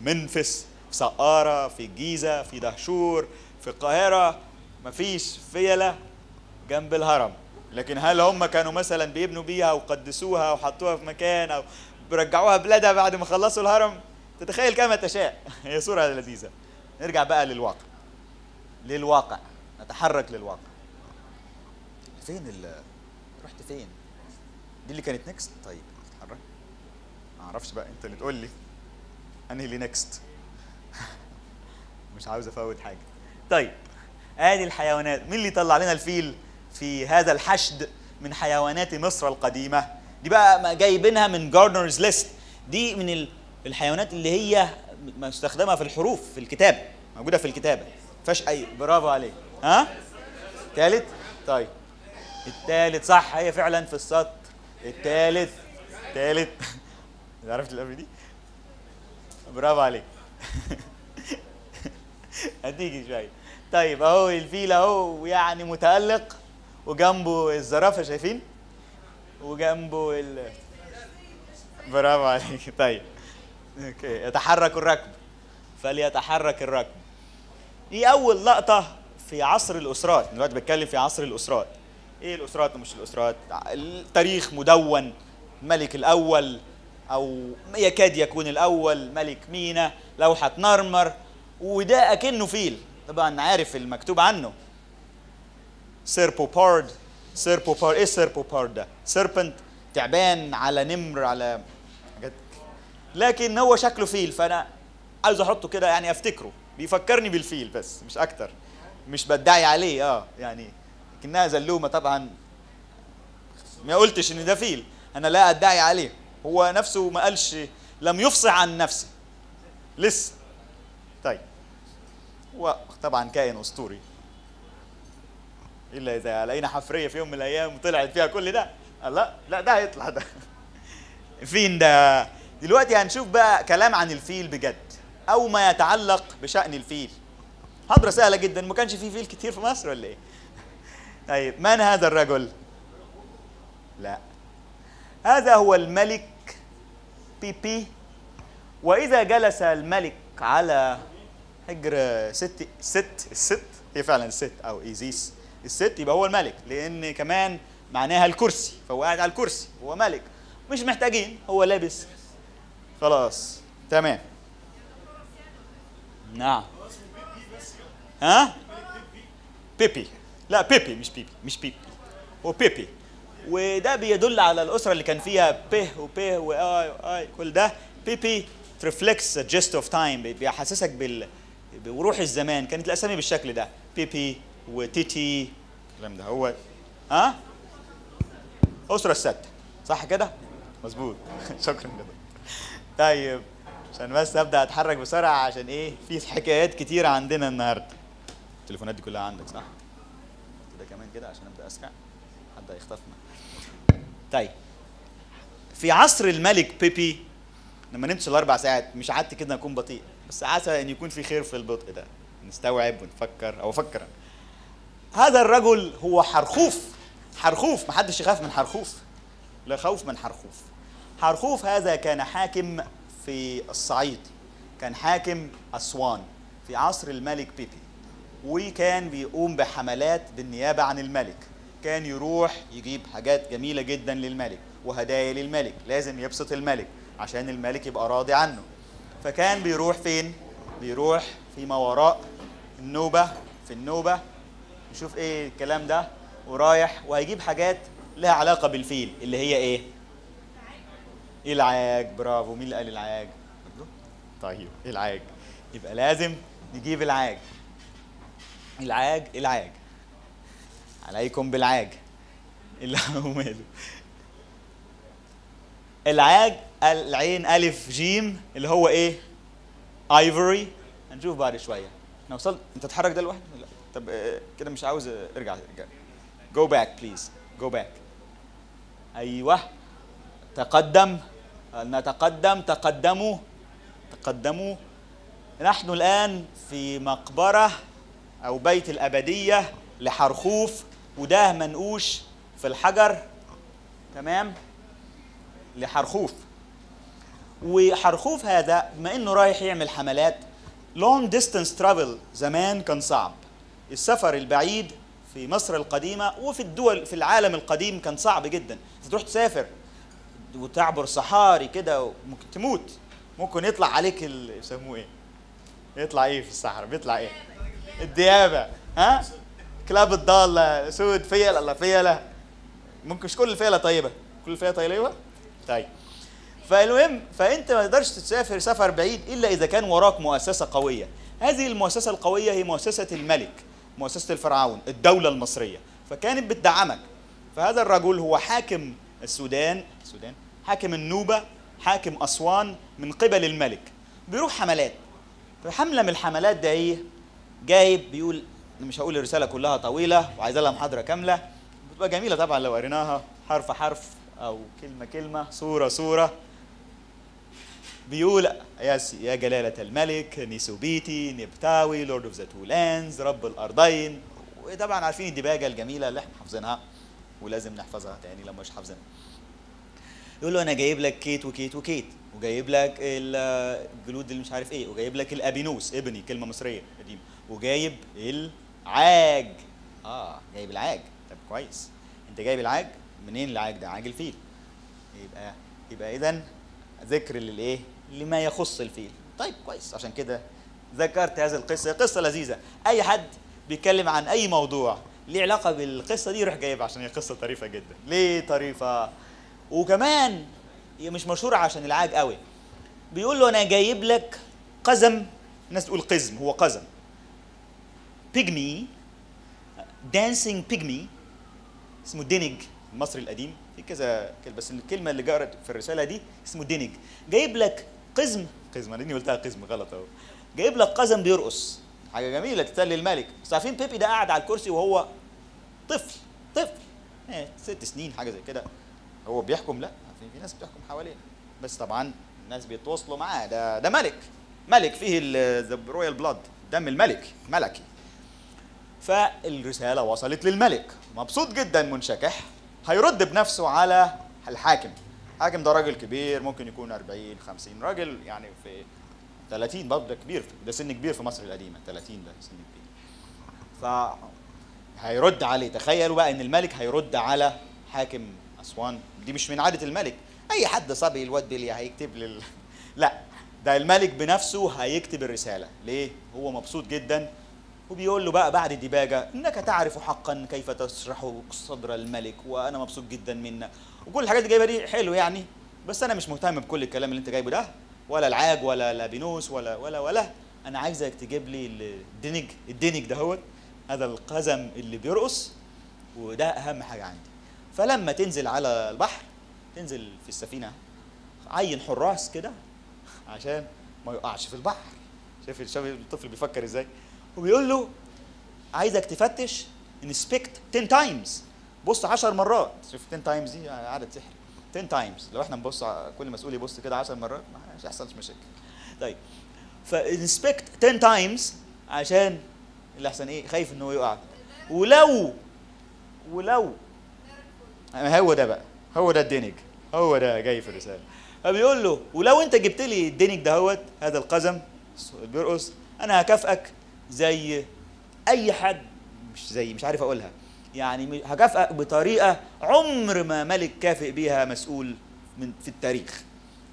منفس، في سقارة، في الجيزة، في دهشور، في القاهرة، مفيش فيلة جنب الهرم. لكن هل هم كانوا مثلا بيبنوا بيها وقدسوها وحطوها في مكان أو برجعوها بلادها بعد ما خلصوا الهرم؟ تتخيل كما تشاء. هي صورة لذيذة. نرجع بقى للواقع، نتحرك للواقع. رحت فين؟ دي اللي كانت نيكست. طيب اتحرك. ما اعرفش بقى، انت اللي تقول لي انهي اللي نيكست. مش عاوز افوت حاجه. طيب ادي الحيوانات. مين اللي طلع لنا الفيل في هذا الحشد من حيوانات مصر القديمه؟ دي بقى جايبينها من جاردنرز ليست. دي من الحيوانات اللي هي مستخدمه في الحروف في الكتابه، موجوده في الكتابه. فيهاش اي. برافو عليك. ها؟ تالت؟ طيب التالت صح، هي فعلا في السطر التالت. تالت عرفت القبل دي؟ برافو عليك هتيجي شويه. طيب اهو الفيل اهو يعني متألق، وجنبه الزرافه شايفين؟ وجنبه برافو عليك. طيب اوكي، يتحرك الركب فليتحرك الركب. دي اول لقطه في عصر الاسرات، دلوقتي بتكلم في عصر الاسرات. ايه الاسرات ومش الاسرات؟ التاريخ مدون، الملك الاول او يكاد يكون الاول، ملك مينا، لوحه نارمر، وده اكنه فيل طبعا عارف المكتوب عنه سيربوبارد. سيربوبارد ايه سيربوبارد ده؟ سيربنت، تعبان على نمر على حاجات، لكن هو شكله فيل، فانا عايز احطه كده يعني افتكره، بيفكرني بالفيل بس مش اكتر، مش بدعي عليه يعني كأنها زلومه طبعا، ما قلتش ان ده فيل، انا لا ادعي عليه، هو نفسه ما قالش، لم يفصح عن نفسه لسه. طيب هو طبعا كائن اسطوري، الا اذا لقينا حفريه في يوم من الايام طلعت فيها كل ده، الله لا ده هيطلع ده فين ده. دلوقتي هنشوف بقى كلام عن الفيل بجد او ما يتعلق بشأن الفيل. محاضرة سهلة جدا، ما كانش فيه فيل كتير في مصر ولا ايه؟ طيب من هذا الرجل؟ لا، هذا هو الملك بيبي. وإذا جلس الملك على حجر الست هي فعلا ست أو إيزيس الست، يبقى هو الملك، لأن كمان معناها الكرسي، فهو قاعد على الكرسي هو ملك، مش محتاجين هو لابس خلاص تمام. نعم ها؟ بيبي. لا بيبي مش بيبي، مش بيبي هو بيبي، وده بيدل على الأسرة اللي كان فيها بيه وبيه وآي وآي كل ده. بيبي ترفلكس جيست اوف تايم، بيحسسك بروح الزمان، كانت الأسامي بالشكل ده بيبي وتيتي الكلام ده. هو ها؟ أسرة الستة صح كده؟ مظبوط شكرا جدا. طيب عشان بس أبدأ أتحرك بسرعة، عشان إيه؟ في حكايات كتيرة عندنا النهاردة. التليفونات دي كلها عندك صح؟ كده كمان كده عشان ابدا اسرع، حد هيخطفنا. طيب في عصر الملك بيبي، لما نمشي الاربع ساعات مش عادتي كده اكون بطيء، بس عسى ان يكون في خير في البطء ده، نستوعب ونفكر او افكر. هذا الرجل هو حرخوف. حرخوف محدش يخاف من حرخوف، لا خوف من حرخوف. حرخوف هذا كان حاكم في الصعيد، كان حاكم اسوان في عصر الملك بيبي، وكان بيقوم بحملات بالنيابة عن الملك، كان يروح يجيب حاجات جميلة جدا للملك وهدايا للملك، لازم يبسط الملك عشان الملك يبقى راضي عنه. فكان بيروح فين؟ بيروح في ما وراء النوبة، في النوبة نشوف ايه الكلام ده، ورايح وهيجيب حاجات لها علاقة بالفيل اللي هي ايه؟ العاج. برافو، مين اللي قال العاج؟ طيب العاج، يبقى لازم نجيب العاج. العاج العاج عليكم بالعاج اللي هو ماله العاج، العين الف جيم اللي هو ايه؟ ايفوري. هنشوف بعد شويه. انا وصلت، انت اتحرك ده لوحدك؟ لا طب كده مش عاوز. ارجع جو باك بليز، جو باك. ايوه تقدم، نتقدم، تقدموا، تقدموا. نحن الان في مقبره أو بيت الأبدية لحرخوف، وده منقوش في الحجر تمام لحرخوف. وحرخوف هذا بما إنه رايح يعمل حملات long distance travel، زمان كان صعب السفر البعيد في مصر القديمة وفي الدول في العالم القديم، كان صعب جدا تروح تسافر وتعبر صحاري كده، ممكن تموت، ممكن يطلع عليك يسموه إيه؟ يطلع إيه في الصحراء؟ بيطلع إيه؟ الديابه، ها؟ كلاب الضاله، اسود، فيل، الله فيله، ممكن مش كل الفيله طيبه، كل الفيله طيبه؟ طيب. فالمهم فانت ما تقدرش تسافر سفر بعيد الا اذا كان وراك مؤسسه قويه. هذه المؤسسه القويه هي مؤسسه الملك، مؤسسه الفرعون، الدوله المصريه، فكانت بتدعمك. فهذا الرجل هو حاكم السودان، السودان، حاكم النوبه، حاكم اسوان من قبل الملك. بيروح حملات. فحمله من الحملات ده ايه؟ جايب بيقول، مش هقول الرساله كلها طويله وعايز لها محاضره كامله، بتبقى جميله طبعا لو قريناها حرف حرف او كلمه كلمه صوره صوره. بيقول يا جلاله الملك نيسوبيتي نبتاوي لورد اوف ذا تو لاندز رب الارضين، وطبعا عارفين الدباجه الجميله اللي احنا حافظينها ولازم نحفظها تاني لما مش حافظينها. يقول له انا جايب لك كيت وكيت وكيت، وجايب لك الجلود اللي مش عارف ايه، وجايب لك الابينوس ابني كلمه مصريه قديمه، وجايب العاج. جايب العاج. طب كويس، انت جايب العاج منين؟ العاج ده عاج الفيل. يبقى اذا ذكر للايه؟ لما يخص الفيل. طيب كويس، عشان كده ذكرت هذه القصه، قصه لذيذه. اي حد بيتكلم عن اي موضوع ليه علاقه بالقصه دي يروح جايبها عشان هي قصه طريفه جدا. ليه طريفه؟ وكمان هي مش مشهوره عشان العاج قوي. بيقول له انا جايب لك قزم، الناس تقول قزم، هو قزم. بيجمي دانسينج بيجمي اسمه دينج المصري القديم، في كذا كلمه بس الكلمه اللي جرت في الرساله دي اسمه دينج. جايب لك قزم، انا قلتها قزم غلط اهو. جايب لك قزم بيرقص، حاجه جميله تسلي الملك. بس عارفين بيبي ده قاعد على الكرسي وهو طفل 6 سنين حاجه زي كده، هو بيحكم؟ لا، في ناس بتحكم حواليه، بس طبعا الناس بيتواصلوا معاه، ده ملك فيه ذا رويال بلاد، دم الملك ملكي. فالرساله وصلت للملك، مبسوط جدا منشكح، هيرد بنفسه على الحاكم. الحاكم ده راجل كبير، ممكن يكون 40 50 راجل، يعني في 30 برضه، ده كبير، ده سن كبير في مصر القديمه، 30 ده سن كبير. ف هيرد عليه، تخيلوا بقى ان الملك هيرد على حاكم اسوان، دي مش من عاده الملك، اي حد صبي الواد بيلي هيكتب لا، ده الملك بنفسه هيكتب الرساله. ليه؟ هو مبسوط جدا، وبيقول له بقى بعد الدباجه انك تعرف حقا كيف تشرح صدر الملك، وانا مبسوط جدا منك، وكل الحاجات اللي جايبها دي حلو يعني، بس انا مش مهتم بكل الكلام اللي انت جايبه ده، ولا العاج ولا الابينوس ولا انا عايزك تجيب لي الدينج دهوت، هذا القزم اللي بيرقص، وده اهم حاجه عندي. فلما تنزل على البحر، تنزل في السفينه، عين حراس كده عشان ما يقعش في البحر. شايف الطفل بيفكر ازاي؟ وبيقول له عايزك تفتش، انسبكت 10 تايمز، بص 10 مرات. شوف 10 تايمز دي عدد سحري، 10 تايمز، لو احنا نبص كل مسؤول يبص كده 10 مرات مش هيحصلش مشاكل. طيب فانسبكت 10 تايمز عشان اللي احسن ايه، خايف ان هو يقع. ولو هو ده بقى، هو ده الدينج، هو ده جاي في الرساله. فبيقول له ولو انت جبت لي الدينج دهوت، هذا القزم بيرقص، انا هكافئك زي اي حد، مش عارف اقولها يعني، هكافئك بطريقه عمر ما ملك كافئ بيها مسؤول في التاريخ.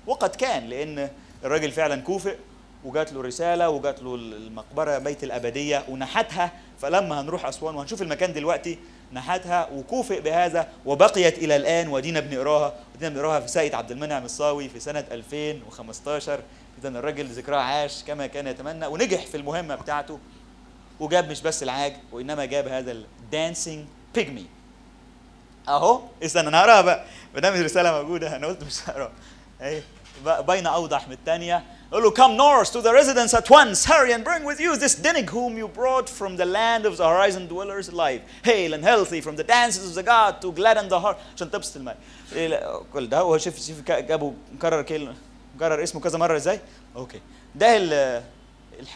وقد كان، لان الراجل فعلا كوفئ، وجات له رساله، وجات له المقبره بيت الابديه ونحتها. فلما هنروح اسوان وهنشوف المكان دلوقتي، نحتها وكوفئ بهذا، وبقيت الى الان. ودينا بنقراها، في ساقية عبد المنعم الصاوي في سنه 2015. اذا الراجل ذكراه عاش كما كان يتمنى، ونجح في المهمه بتاعته، وجاب مش بس العاج، وانما جاب هذا الدانسينج بيجمي اهو. اذا انا هقراها بقى، ما دام الرساله موجوده، انا قلت مش هقراها، اهي باينه اوضح من الثانيه. قال له come north to the residence at once, hurry and bring with you this dinig whom you brought from the land of the horizon dwellers alive, hail and healthy from the dances of the god to gladden the heart. عشان تبسط المال. كل ده هو. شوف جابوا مكرر اسمه كذا مره ازاي؟ اوكي، ده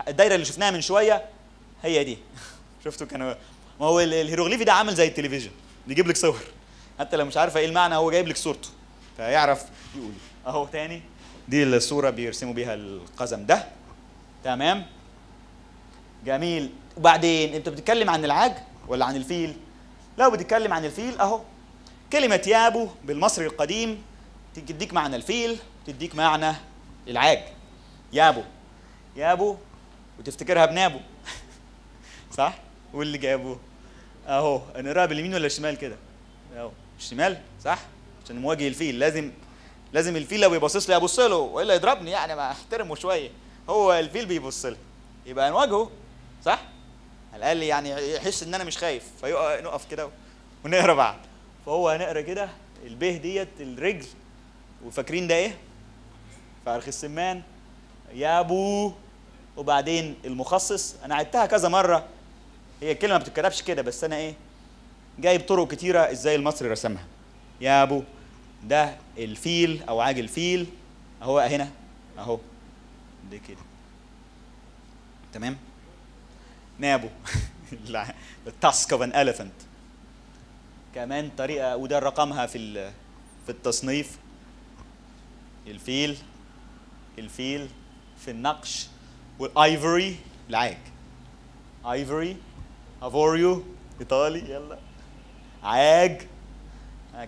الدايره اللي شفناها من شويه هي دي. شفتوا؟ كانوا، ما هو الهيروغليفي ده عامل زي التلفزيون، بيجيب لك صور حتى لو مش عارفه ايه المعنى، هو جايب لك صورته فيعرف يقول. اهو تاني، دي الصوره بيرسموا بيها القزم ده. تمام، جميل. وبعدين انت بتتكلم عن العاج ولا عن الفيل؟ لو بتتكلم عن الفيل، اهو كلمه يابو بالمصري القديم تديك معنى الفيل، تديك معنى العاج. يابو وتفتكرها بنابو صح؟ واللي جابه اهو. نقراها باليمين ولا الشمال كده؟ اهو الشمال صح؟ عشان مواجه الفيل، لازم الفيل لو بيبصص لي ابص له، والا يضربني يعني، ما احترمه شويه. هو الفيل بيبص لي، يبقى نواجهه صح؟ على الاقل يعني يحس ان انا مش خايف، فنقف كده ونقرا بعض. فهو هنقرا كده البيه ديت الرجل، وفاكرين ده ايه؟ فرخ السمان، يابو وبعدين المخصص. انا عدتها كذا مره، هي الكلمه ما بتتكتبش كده، بس انا ايه جايب طرق كتيره ازاي المصري رسمها. يا ابو ده الفيل او عاج الفيل اهو هنا اهو ده كده تمام. نابو التاسك اوف ان اليفنت كمان طريقه، وده رقمها في التصنيف. الفيل في النقش، والايفوري العاج، ايفوري افوريو ايطالي يلا عاج.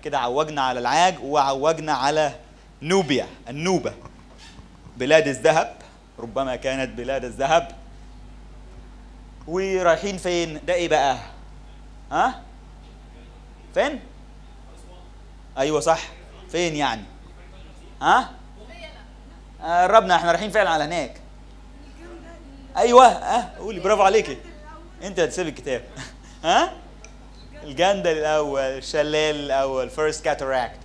كده عوجنا على العاج وعوجنا على نوبيا، النوبه بلاد الذهب، ربما كانت بلاد الذهب. ورايحين فين؟ ده ايه بقى؟ ها؟ فين؟ ايوه صح، فين يعني؟ ها؟ قربنا، احنا رايحين فعلا على هناك. ايوه قولي برافو عليكي، انت هتسيب الكتاب. ها؟ الجندل الاول، الشلال الاول، فيرست كاتاراكت.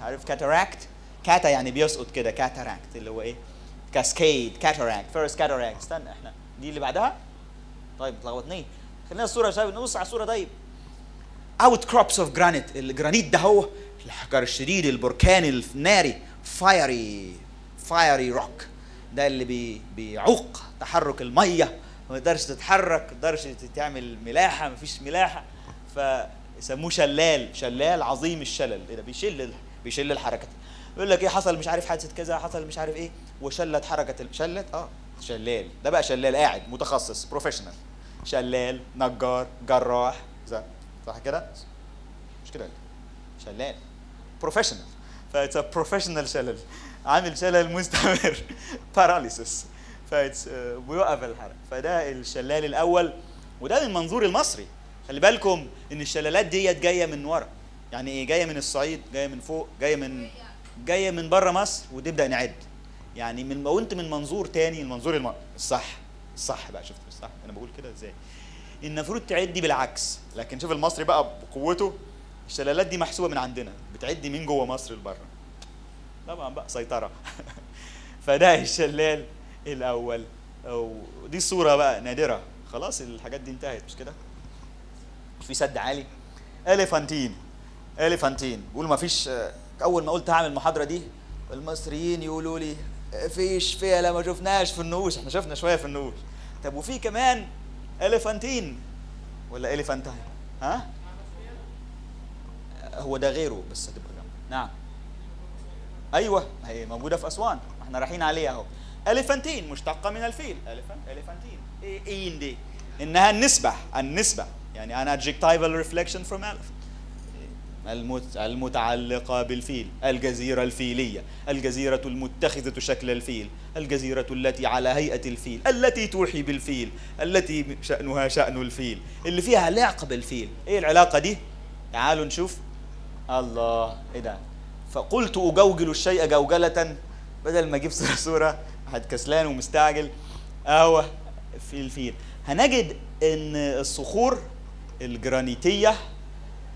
عارف كاتاراكت؟ كاتا يعني بيسقط كده، كاتاراكت اللي هو ايه؟ كاسكيد، كاتاراكت، فيرست كاتاراكت. استنى احنا دي اللي بعدها؟ طيب اتلخبطني، خلينا الصوره يا شباب، نبص على الصوره. طيب اوت كروبس اوف جرانيت، الجرانيت ده هو الحجر الشديد البركاني الناري، فايري روك، ده اللي بيعوق تحرك الميه، ما تقدرش تتحرك، ما تقدرش تعمل ملاحه، ما فيش ملاحه، فسموه شلال عظيم الشلل. ايه ده؟ بيشل الحركه. يقول لك ايه حصل؟ مش عارف حادثه كذا، حصل مش عارف ايه، وشلت حركه شلال. ده بقى شلال قاعد متخصص بروفيشنال، شلال، نجار، جراح، صح كده؟ مش كده؟ شلال بروفيشنال، فايتس بروفيشنال شلل، عامل شلل مستمر، باراليسس، فايتس بيوقف الحركه. فده الشلال الاول، وده من منظور المصري. خلي بالكم ان الشلالات ديت جايه من ورا، يعني ايه؟ جايه من الصعيد، جايه من فوق، جايه من بره مصر، وتبدا نعد يعني من وانت من منظور تاني، المنظور الصح بقى. شفت الصح؟ انا بقول كده ازاي؟ المفروض تعدي بالعكس، لكن شوف المصري بقى بقوته، الشلالات دي محسوبه من عندنا، بتعدي من جوه مصر لبره طبعا بقى، سيطره. فده الشلال الاول، ودي صوره بقى نادره، خلاص الحاجات دي انتهت مش كده؟ في سد عالي. إليفانتين، بقول ما فيش. اول ما قلت هعمل المحاضره دي المصريين يقولوا لي فيش فيلا، ما شفناش في النقوش، احنا شفنا شويه في النقوش. طب وفي كمان إليفانتين ولا إليفانتين؟ ها؟ هو ده غيره بس هتبقى جنبه. نعم ايوه، هي موجوده في اسوان، احنا رايحين عليها اهو. إليفانتين مشتقه من الفيل، إليفانتين. ايه دي؟ انها النسبه يعني an adjectival reflection from elephant، المتعلقة بالفيل، الجزيرة الفيلية، الجزيرة المتخذة شكل الفيل، الجزيرة التي على هيئة الفيل، التي توحي بالفيل، التي شأنها شأن الفيل، اللي فيها علاقة بالفيل. ايه العلاقة دي؟ تعالوا نشوف. الله، ايه ده؟ فقلت أجوجل الشيء جوجلة، بدل ما اجيب صورة واحد كسلان ومستعجل اهو في الفيل. هنجد ان الصخور الجرانيتية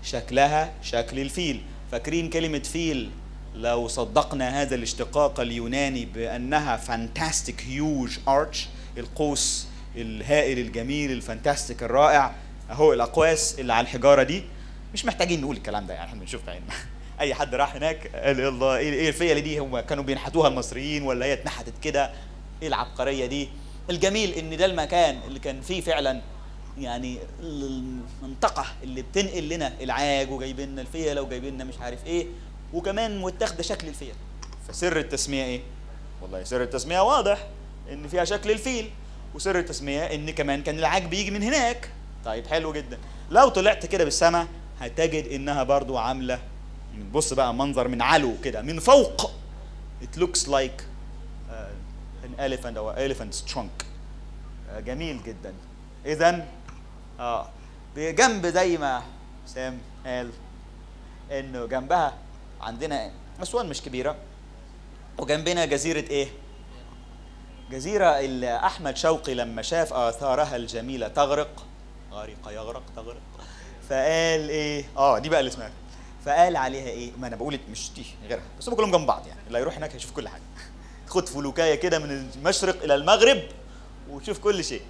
شكلها شكل الفيل. فاكرين كلمة فيل لو صدقنا هذا الاشتقاق اليوناني بأنها فانتاستيك هيوج أرتش، القوس الهائل الجميل الفانتاستيك الرائع، أهو الأقواس اللي على الحجارة دي. مش محتاجين نقول الكلام ده، يعني احنا بنشوف بعيننا. أي حد راح هناك قال الله إيه الفيلة دي؟ هم كانوا بينحتوها المصريين ولا هي اتنحتت كده؟ إيه العبقرية دي؟ الجميل إن ده المكان اللي كان فيه فعلا، يعني المنطقة اللي بتنقل لنا العاج، وجايبين لنا الفيلة، وجايبين لنا مش عارف ايه، وكمان متاخده شكل الفيلة. فسر التسمية ايه؟ والله سر التسمية واضح، ان فيها شكل الفيل، وسر التسمية ان كمان كان العاج بيجي من هناك. طيب حلو جدا، لو طلعت كده بالسما هتجد انها برضو عاملة، بص بقى منظر من علو كده من فوق. It looks like an elephant or elephant's trunk. جميل جدا. اذا بجنب، زي ما سام قال انه جنبها عندنا اسوان مش كبيره، وجنبنا جزيره ايه؟ جزيره اللي احمد شوقي لما شاف اثارها الجميله تغرق، غارقه يغرق تغرق، فقال ايه؟ دي بقى اللي اسمها، فقال عليها ايه؟ ما انا بقول مش دي غيرها، بس هم كلهم جنب بعض، يعني اللي هيروح هناك هيشوف كل حاجه. خد فلوكايه كده من المشرق الى المغرب وتشوف كل شيء.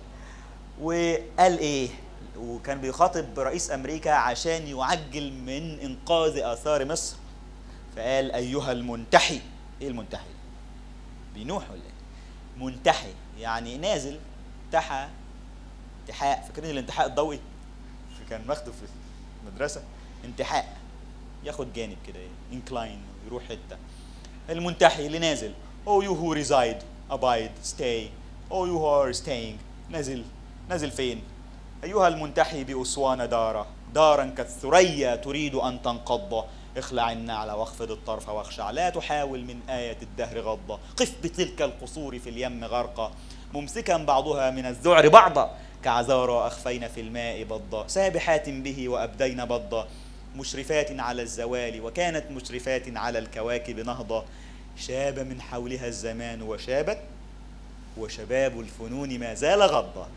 وقال ايه؟ وكان بيخاطب رئيس امريكا عشان يعجل من انقاذ اثار مصر، فقال ايها المنتحي. ايه المنتحي؟ بينوح ولا ايه؟ منتحي يعني نازل، تحى انتحاء. فاكرين الانتحاء الضوئي؟ كان واخده في المدرسه انتحاء، ياخد جانب كده انكلاين يروح حته. المنتحي اللي نازل، او يو هو ريزايد ابايد ستاي، او يو هو ار ستاينج. نازل، نازل فين؟ ايها المنتحي باسوان دارا، دارا كالثريا تريد ان تنقض، اخلع النعل واخفض الطرف واخشع، لا تحاول من آية الدهر غضة، قف بتلك القصور في اليم غرقة، ممسكا بعضها من الذعر بعضا، كعذارى أخفين في الماء بضة، سابحات به وأبدين بضة، مشرفات على الزوال وكانت مشرفات على الكواكب نهضة، شاب من حولها الزمان وشابت، وشباب الفنون ما زال غضة،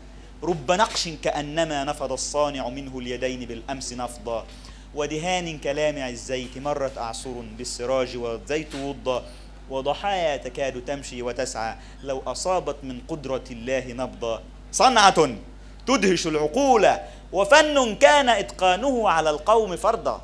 رب نقش كأنما نفض الصانع منه اليدين بالأمس نفضة، ودهان كلامع الزيت مرت أعصر بالسراج والزيت وضة، وضحايا تكاد تمشي وتسعى لو أصابت من قدرة الله نبضة، صنعة تدهش العقول وفن كان إتقانه على القوم فرضا،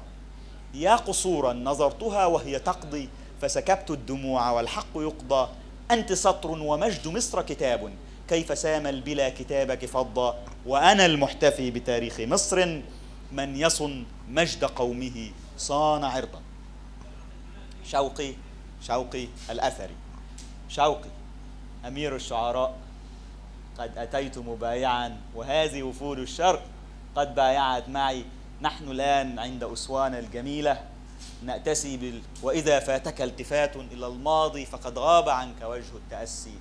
يا قصورا نظرتها وهي تقضي فسكبت الدموع والحق يقضى، أنت سطر ومجد مصر كتاب كيف سامل بلا كتابك فضة، وأنا المحتفي بتاريخ مصر من يصن مجد قومه صان عرضا. شوقي، شوقي الأثري، شوقي أمير الشعراء، قد أتيت مبايعا وهذه وفود الشرق قد بايعت معي، نحن الآن عند أسوان الجميلة نأتسي وإذا فاتك التفات إلى الماضي فقد غاب عنك وجه التأسي،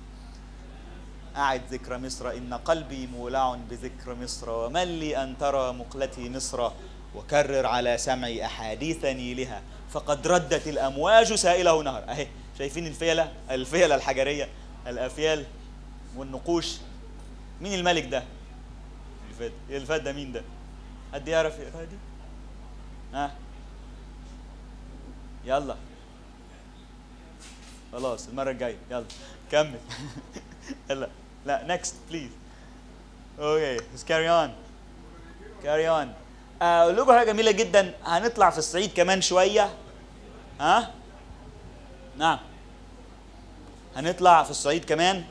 أعد ذكر مصر إن قلبي مولع بذكر مصر، ومن لي أن ترى مقلتي مصر، وكرر على سمعي أحاديث نيلها فقد ردت الأمواج سائله نهر. أهي شايفين الفيلة، الفيلة الحجرية، الأفيال والنقوش. مين الملك ده؟ الفهد. الفهد ده مين ده؟ قد يعرف يقراها دي؟ ها؟ يلا خلاص المرة الجاية، يلا كمل. يلا لا next please. Okay let's carry on. Carry on. أقول لكم حاجة جميلة جدا، هنطلع في الصعيد كمان شوية. ها؟ نعم. هنطلع في الصعيد كمان.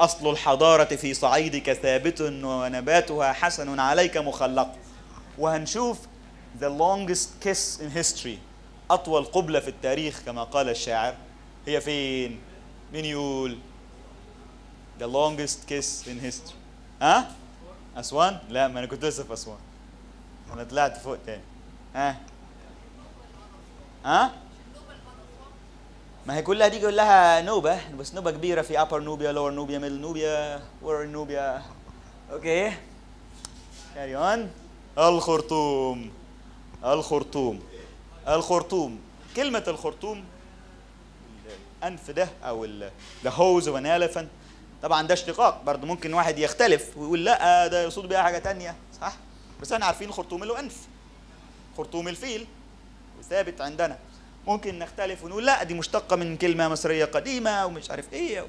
أصل الحضارة في صعيدك ثابت ونباتها حسن عليك مخلق. وهنشوف the longest kiss in history. أطول قبلة في التاريخ كما قال الشاعر. هي فين؟ مين يقول؟ the longest kiss in history. ها؟ أسوان؟ لا ما أنا كنت لسه في أسوان. أنا طلعت فوق تاني. ها؟ ها؟ ما هي كلها دي كلها نوبة، بس نوبة كبيرة في upper Nubia, lower Nubia, middle Nubia, lower Nubia. أوكي. carry on. الخرطوم. الخرطوم. الخرطوم. كلمة الخرطوم الأنف ده أو the hose of an elephant. طبعا ده اشتقاق، برضه ممكن واحد يختلف ويقول لا ده يقصد بيها حاجه ثانيه، صح؟ بس احنا عارفين خرطوم له انف، خرطوم الفيل وثابت عندنا. ممكن نختلف ونقول لا دي مشتقه من كلمه مصريه قديمه ومش عارف ايه،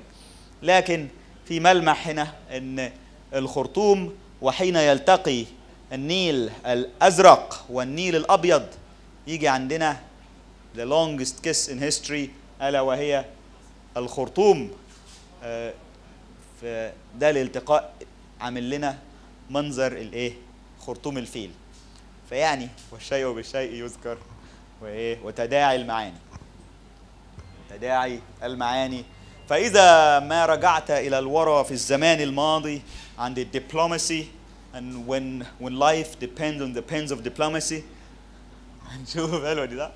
لكن في ملمح هنا ان الخرطوم وحين يلتقي النيل الازرق والنيل الابيض يجي عندنا the longest kiss in history، الا وهي الخرطوم. فده الالتقاء عامل لنا منظر الايه؟ خرطوم الفيل. فيعني والشيء وبالشيء يذكر، وايه؟ وتداعي المعاني. تداعي المعاني. فإذا ما رجعت إلى الورى في الزمان الماضي عند الدبلوماسي، and when life depends on the pens of diplomacy. هنشوف الحلوة دي ده؟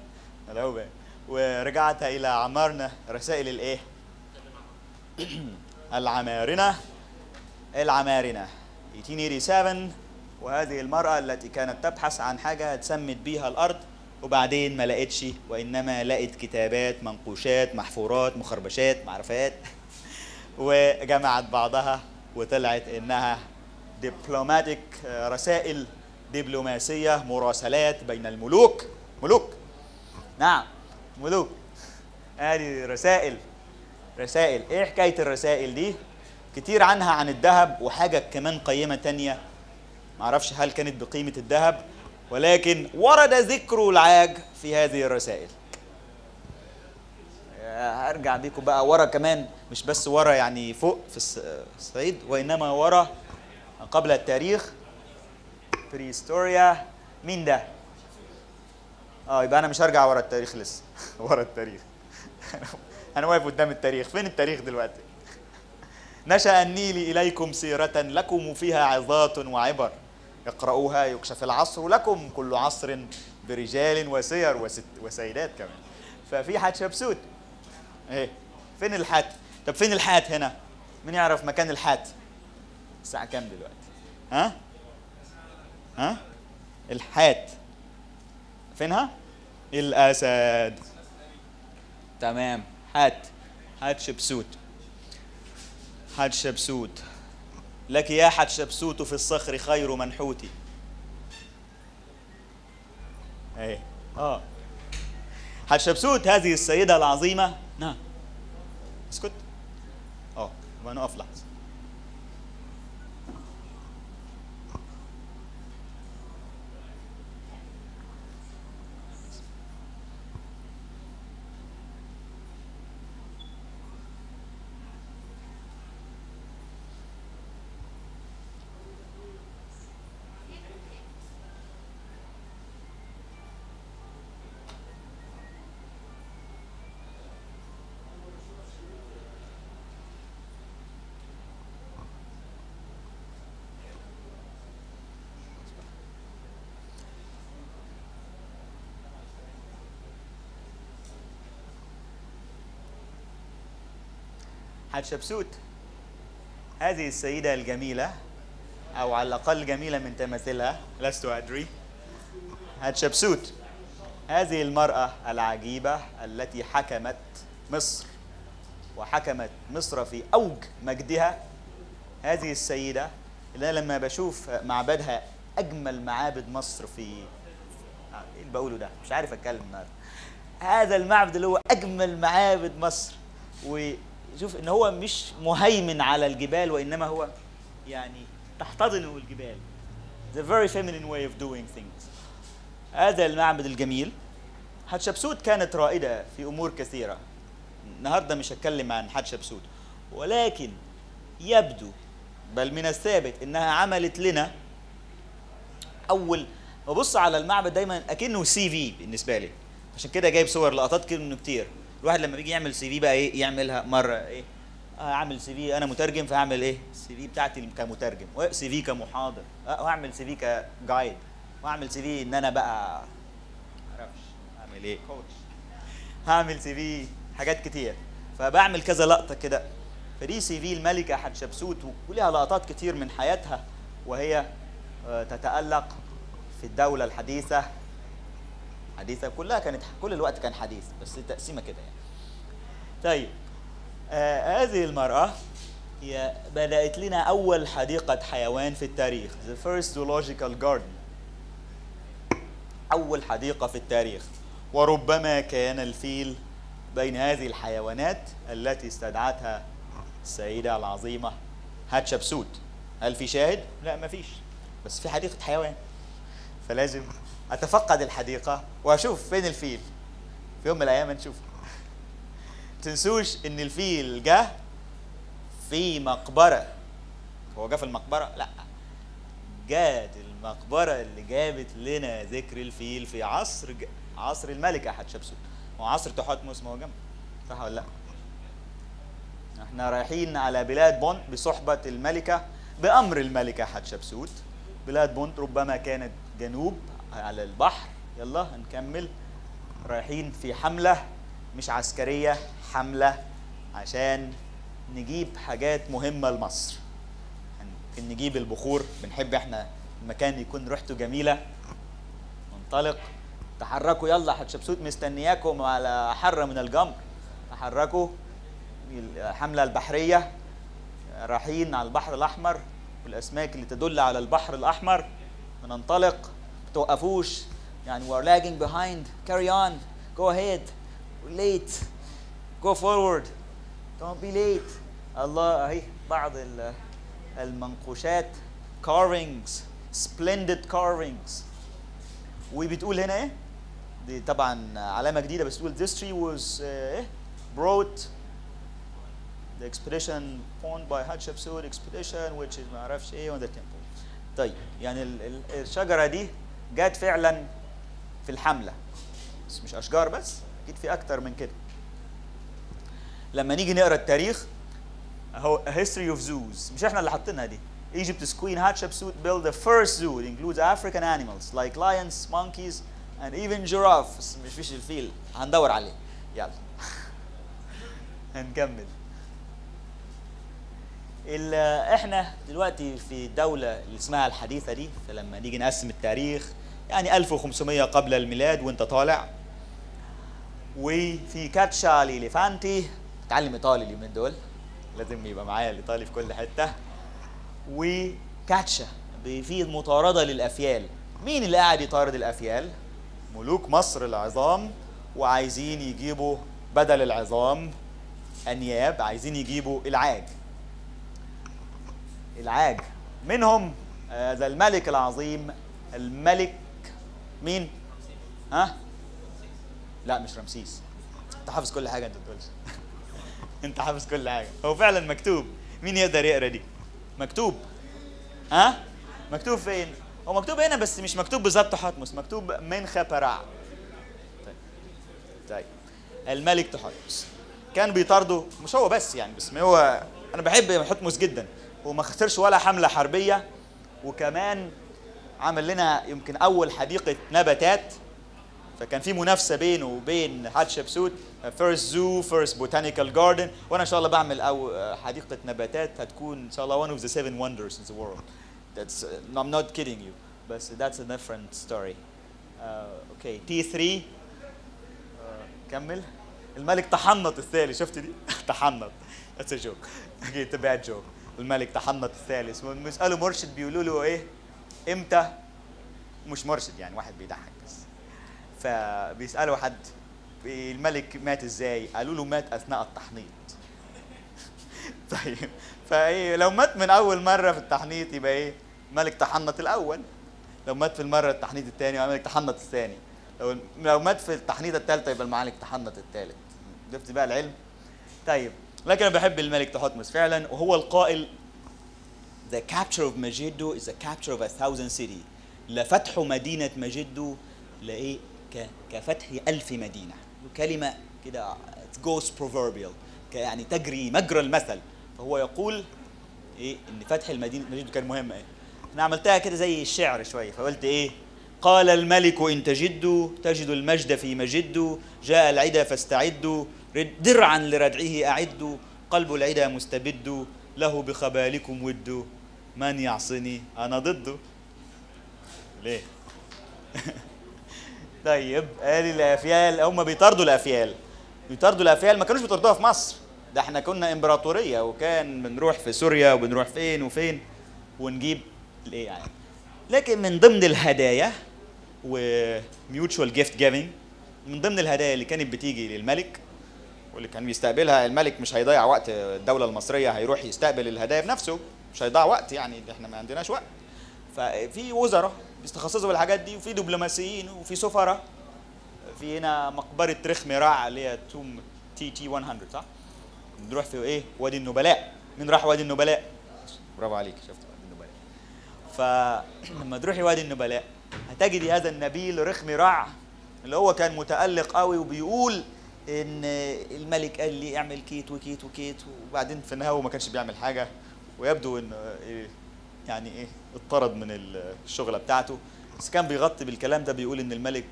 العوبة. ورجعت إلى عمارنة رسائل الايه؟ العمارنة. العمارنة 1887، وهذه المرأة التي كانت تبحث عن حاجة اتسمت بيها الأرض وبعدين ما لقتش، وإنما لقت كتابات منقوشات محفورات مخربشات معرفات وجمعت بعضها وطلعت إنها دبلوماتيك، رسائل دبلوماسية، مراسلات بين الملوك. ملوك، نعم ملوك. هذه رسائل. رسائل. ايه حكايه الرسائل دي؟ كتير عنها عن الذهب، وحاجة كمان قيمة تانية معرفش هل كانت بقيمة الذهب، ولكن ورد ذكر العاج في هذه الرسائل. هرجع بيكم بقى ورا كمان، مش بس ورا يعني فوق في الصعيد، وإنما ورا قبل التاريخ، بريستوريا. مين ده؟ يبقى أنا مش هرجع ورا التاريخ لسه. ورا التاريخ أنا واقف قدام التاريخ، فين التاريخ دلوقتي؟ نشأ النيل إليكم سيرة لكم فيها عظات وعبر، اقرؤوها يكشف العصر لكم كل عصر برجال وسير وسيدات كمان. ففي حتشبسوت اهي. فين الحات؟ طب فين الحات هنا؟ مين يعرف مكان الحات؟ الساعة كام دلوقتي؟ ها؟ الحات فينها؟ الأسد. تمام، حتشبسوت. حتشبسوت، لك يا حتشبسوت في الصخر خير منحوتي. ايه حتشبسوت هذه السيدة العظيمة. نعم اسكت. يبقى نقف لحظة. حتشبسوت هذه السيدة الجميلة، أو على الأقل جميلة من تماثيلها، لست أدري. حتشبسوت هذه المرأة العجيبة التي حكمت مصر، وحكمت مصر في أوج مجدها. هذه السيدة اللي أنا لما بشوف معبدها أجمل معابد مصر في إيه اللي بقوله ده؟ مش عارف أتكلم النهارده. هذا المعبد اللي هو أجمل معابد مصر، و شوف ان هو مش مهيمن على الجبال، وانما هو يعني تحتضنه الجبال. The very feminine way of doing things. هذا المعبد الجميل. حتشبسوت كانت رائدة في امور كثيرة. النهارده مش هتكلم عن حتشبسوت، ولكن يبدو بل من الثابت انها عملت لنا اول، ببص على المعبد دايما اكنه سي في بالنسبة لي، عشان كده جايب صور لقطات كده كتير. الواحد لما بيجي يعمل سي في بقى ايه يعملها مره ايه؟ هعمل سي في، انا مترجم فهعمل ايه؟ السي في بتاعتي كمترجم، وسي في كمحاضر، وهعمل سي في كجايد، وهعمل سي في ان انا بقى معرفش اعمل ايه؟ كوتش. هعمل سي في حاجات كتير، فبعمل كذا لقطه كده. فدي سي في الملكه حتشبسوت، وليها لقطات كتير من حياتها وهي تتالق في الدوله الحديثه. حديثة كلها كانت، كل الوقت كان حديث، بس تقسيمة كده يعني. طيب هذه المرأة هي بدأت لنا أول حديقة حيوان في التاريخ. The first zoological garden. أول حديقة في التاريخ. وربما كان الفيل بين هذه الحيوانات التي استدعتها السيدة العظيمة حتشبسوت. هل في شاهد؟ لا مفيش، بس في حديقة حيوان، فلازم أتفقد الحديقة وأشوف فين الفيل. في يوم من الأيام هنشوفه. تنسوش إن الفيل جه في مقبرة. هو جه في المقبرة؟ لأ، جات المقبرة اللي جابت لنا ذكر الفيل في عصر الملكة حتشبسوت، وعصر تحتمس. ما هو جنبه، صح ولا لأ؟ إحنا رايحين على بلاد بونت بصحبة الملكة، بأمر الملكة حتشبسوت. بلاد بونت ربما كانت جنوب على البحر. يلا هنكمل، رايحين في حملة مش عسكرية، حملة عشان نجيب حاجات مهمة لمصر. ممكن نجيب البخور، بنحب احنا المكان يكون ريحته جميلة. ننطلق، تحركوا يلا، حتشبسوت مستنياكم على حرة من الجمر. تحركوا، الحملة البحرية، رايحين على البحر الأحمر والأسماك اللي تدل على البحر الأحمر. بننطلق، توقفوش يعني. we're lagging behind, carry on, go ahead, we're late, go forward, don't be late. الله، اهي بعض المنقوشات كارفينجز، سبلندد كارفينجز. وبتقول هنا ايه؟ دي طبعا علامه جديده، بس تقول this tree was brought the expedition found by Hatshepsut expedition which is ما اعرفش ايه on the temple. طيب يعني الشجره دي جت فعلا في الحمله، بس مش اشجار بس، اكيد في اكتر من كده. لما نيجي نقرا التاريخ اهو هيستوري اوف زوز، مش احنا اللي حاطينها دي. Egypt's queen Hatshepsut built the first zoo. It includes African animals like lions, monkeys, and even giraffes. مش فيش الفيل، هندور عليه. يلا هنكمل. احنا دلوقتي في الدولة اللي اسمها الحديثة دي، فلما نيجي نقسم التاريخ يعني 1500 قبل الميلاد وانت طالع، وفي كاتشا لإليفانتي. اتعلم ايطالي اليومين دول، لازم يبقى معايا الايطالي في كل حتة. وكاتشا في مطاردة للأفيال. مين اللي قاعد يطارد الأفيال؟ ملوك مصر العظام، وعايزين يجيبوا بدل العظام أنياب، عايزين يجيبوا العاج. العاج منهم ذا الملك العظيم، الملك مين؟ ها؟ لا مش رمسيس. أنت حافظ كل حاجة، أنت بتقولش أنت حافظ كل حاجة. هو فعلا مكتوب، مين يقدر يقرأ دي؟ مكتوب، ها؟ مكتوب فين؟ هو مكتوب هنا بس مش مكتوب بالظبط تحتمس، مكتوب منف فرع. طيب الملك تحتمس كان بيطارده، مش هو بس يعني، بس هو انا بحب تحتمس جدا، وما خسرش ولا حمله حربيه، وكمان عمل لنا يمكن اول حديقه نباتات. فكان في منافسه بينه وبين حتشبسوت، فيرست زو، فيرست بوتانيكال جاردن، وانا ان شاء الله بعمل حديقه نباتات هتكون ان شاء الله one of the seven wonders in the world. That's I'm not kidding you, بس that's a different story. Okay T3 كمل. الملك تحنط الثالث، شفت دي؟ تحنط. That's a joke. Okay it's a bad joke. الملك تحنط الثالث، وبيسأله مرشد بيقولوا له ايه؟ امتى؟ مش مرشد يعني، واحد بيضحك بس. فبيسألوا حد الملك مات ازاي؟ قالوا له مات اثناء التحنيط. طيب فايه لو مات من اول مره في التحنيط يبقى ايه؟ ملك تحنط الاول. لو مات في المره التحنيط الثاني يبقى ملك تحنط الثاني. لو مات في التحنيطه الثالثه يبقى الملك تحنط الثالث. شفت بقى العلم؟ طيب لكن انا بحب الملك تحتمس فعلا، وهو القائل The capture of Megiddo is the capture of a thousand cities. لفتح مدينه مجدو لايه؟ كفتح 1000 مدينة. كلمة كده goes proverbial، يعني تجري مجرى المثل. فهو يقول ايه؟ ان فتح المدينة مجدو كان مهم. ايه؟ انا عملتها كده زي الشعر شوية، فقلت ايه؟ قال الملك ان تجدوا تجدوا المجد في مجدوا، جاء العدا فاستعدوا، درعا لردعه اعدوا، قلب العدا مستبد، له بخبالكم ود، من يعصني انا ضده. ليه؟ طيب قال الافيال، هم بيطاردوا الافيال، بيطاردوا الافيال. ما كانوش بيطاردوها في مصر، ده احنا كنا امبراطوريه، وكان بنروح في سوريا وبنروح فين وفين ونجيب الايه يعني. لكن من ضمن الهدايا وميوتشوال جيفت جيفنج، من ضمن الهدايا اللي كانت بتيجي للملك واللي كان بيستقبلها الملك، مش هيضيع وقت، الدوله المصريه هيروح يستقبل الهدايا بنفسه، مش هيضيع وقت يعني، احنا ما عندناش وقت. ففي وزراء بيستخصصوا بالحاجات دي، وفي دبلوماسيين، وفي سفراء. في هنا مقبره رخم رع اللي هي توم تي 100 صح؟ بنروح في ايه؟ وادي النبلاء. مين راح وادي النبلاء؟ برافو عليك، شفت وادي النبلاء. فلما تروحي وادي النبلاء هتجدي هذا النبيل رخم رع اللي هو كان متألق قوي، وبيقول ان الملك قال لي اعمل كيت وكيت وكيت، وبعدين في النهايه ما كانش بيعمل حاجه، ويبدو ان يعني ايه اتطرد من الشغله بتاعته، بس كان بيغطي بالكلام ده، بيقول ان الملك